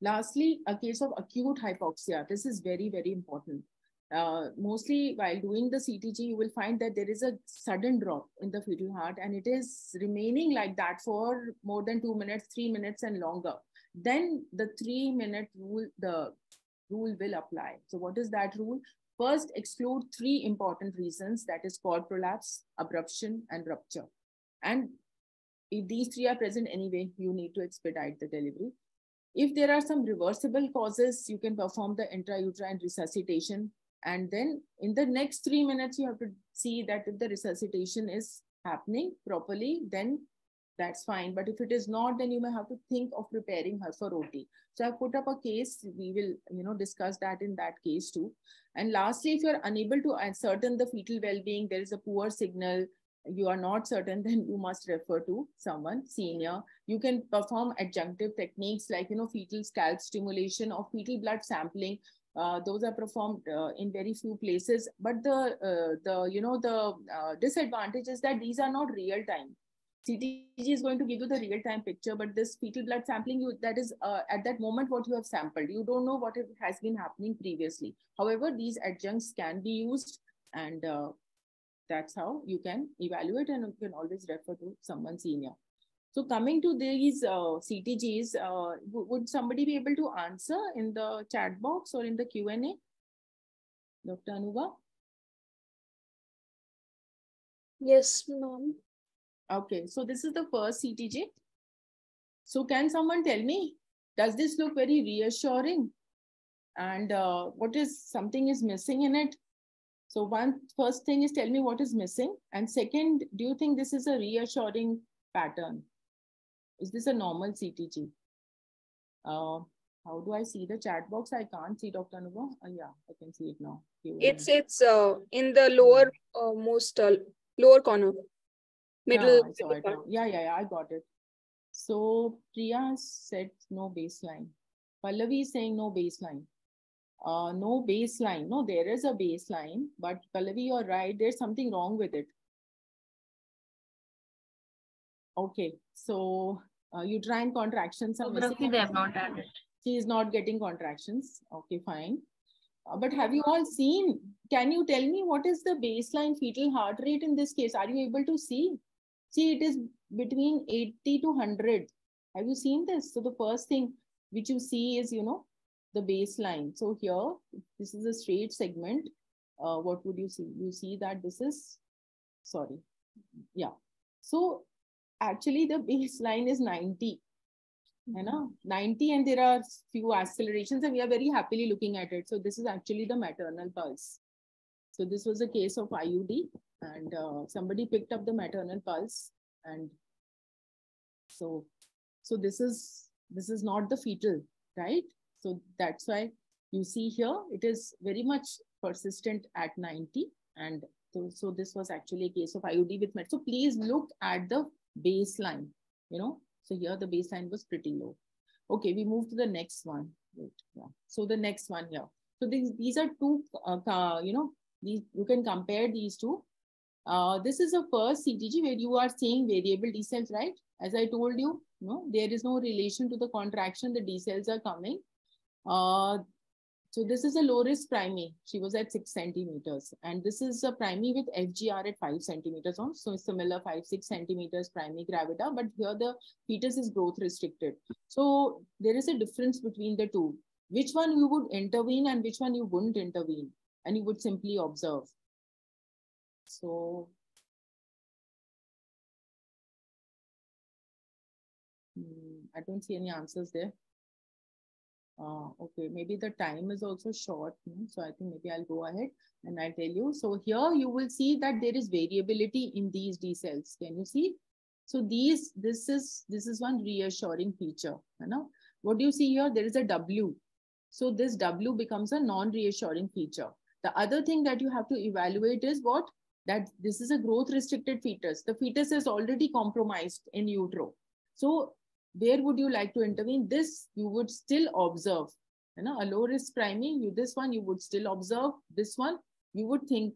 Lastly, a case of acute hypoxia. This is very, very important. Uh, mostly while doing the C T G, you will find that there is a sudden drop in the fetal heart and it is remaining like that for more than two minutes, three minutes and longer. Then the three minute rule, the rule will apply. So what is that rule? First, exclude three important reasons, that is cord prolapse, abruption and rupture. And if these three are present anyway, you need to expedite the delivery. If there are some reversible causes, you can perform the intrauterine resuscitation. And then in the next three minutes, you have to see that if the resuscitation is happening properly, then that's fine. But if it is not, then you may have to think of preparing her for O T. So I put up a case, we will, you know, discuss that in that case too. And lastly, if you're unable to ascertain the fetal well-being, there is a poor signal, you are not certain, then you must refer to someone senior. You can perform adjunctive techniques like, you know, fetal scalp stimulation or fetal blood sampling. Uh, those are performed uh, in very few places, but the uh, the you know the uh, disadvantage is that these are not real time. C T G is going to give you the real time picture, but this fetal blood sampling, you that is uh, at that moment what you have sampled, you don't know what has been happening previously. However, these adjuncts can be used, and uh, that's how you can evaluate, and you can always refer to someone senior. So coming to these uh, C T Gs, uh, would somebody be able to answer in the chat box or in the Q and A? Doctor Anuva? Yes, ma'am. Okay, so this is the first C T G. So can someone tell me, does this look very reassuring? And uh, what is, something is missing in it? So one first thing is tell me what is missing. And second, do you think this is a reassuring pattern? Is this a normal C T G? Uh, how do I see the chat box? I can't see, Doctor Anuva. Uh, yeah, I can see it now. It's it's uh, in the lower uh, most uh, lower corner, middle. Yeah, I corner. Yeah, yeah, yeah, I got it. So Priya said no baseline. Pallavi is saying no baseline. Uh, no baseline. No, there is a baseline, but Pallavi, you're right. There's something wrong with it. Okay, so uh, uterine contractions are missing. They have not added. She is not getting contractions. Okay, fine. Uh, but have you all seen? Can you tell me what is the baseline fetal heart rate in this case? Are you able to see? See, it is between eighty to one hundred. Have you seen this? So the first thing which you see is, you know, the baseline. So here, this is a straight segment. Uh, what would you see? You see that this is, sorry. Yeah. So actually the baseline is ninety. You know, ninety, and there are few accelerations, and we are very happily looking at it. So this is actually the maternal pulse. So this was a case of I U D, and uh, somebody picked up the maternal pulse, and so so this is this is not the fetal, right? So that's why you see here it is very much persistent at ninety, and so, so this was actually a case of I U D with met. So please look at the baseline, you know. So here the baseline was pretty low. Okay, we move to the next one. Wait, yeah. So the next one here. So these, these are two, uh, you know, these, you can compare these two. Uh, this is the first C T G where you are seeing variable D cells, right? As I told you, no, there is no relation to the contraction. The D cells are coming. Uh, so this is a low risk primary. She was at six centimeters. And this is a primary with F G R at five centimeters on. So similar five, six centimeters primary gravida, but here the fetus is growth restricted. So there is a difference between the two, which one you would intervene and which one you wouldn't intervene, and you would simply observe. So, I don't see any answers there. Uh, okay, maybe the time is also short, so I think maybe I'll go ahead and I'll tell you. So here you will see that there is variability in these D cells. Can you see? So these, this is this is one reassuring feature. You know? What do you see here? There is a W. So this W becomes a non-reassuring feature. The other thing that you have to evaluate is what? That this is a growth-restricted fetus. The fetus is already compromised in utero. So where would you like to intervene? This you would still observe. You know, a low-risk primary, you, this one you would still observe. This one you would think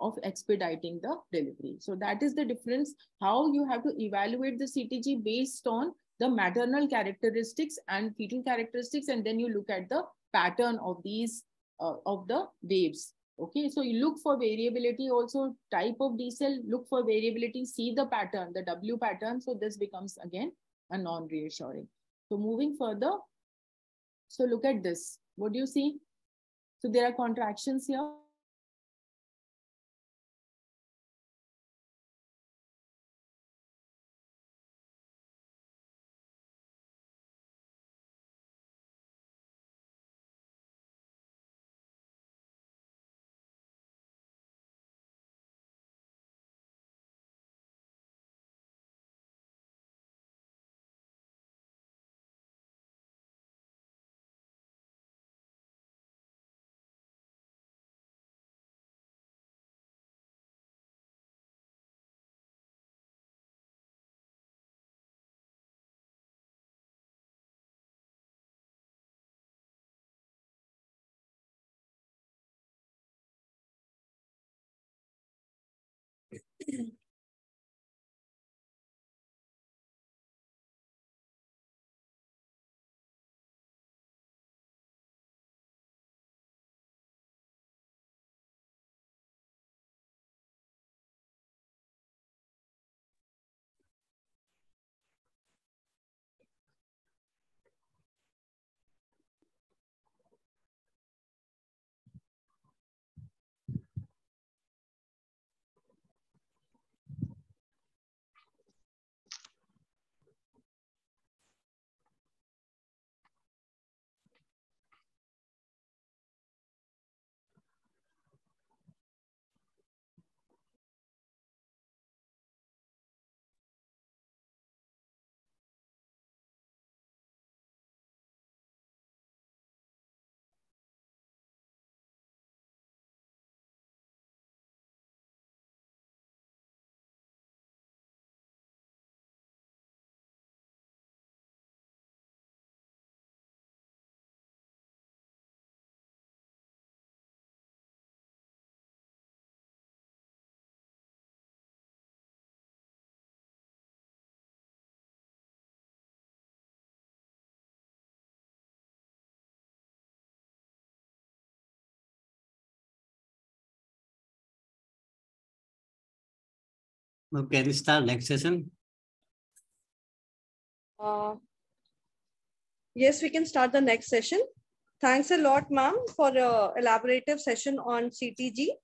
of expediting the delivery. So that is the difference, how you have to evaluate the C T G based on the maternal characteristics and fetal characteristics, and then you look at the pattern of these uh, of the waves. Okay, so you look for variability, also type of D cell, look for variability, see the pattern, the W pattern. So this becomes again a non-reassuring. So moving further, so look at this. What do you see? So there are contractions here. Now can we start next session? Uh, yes, we can start the next session. Thanks a lot, ma'am, for an elaborative session on C T G.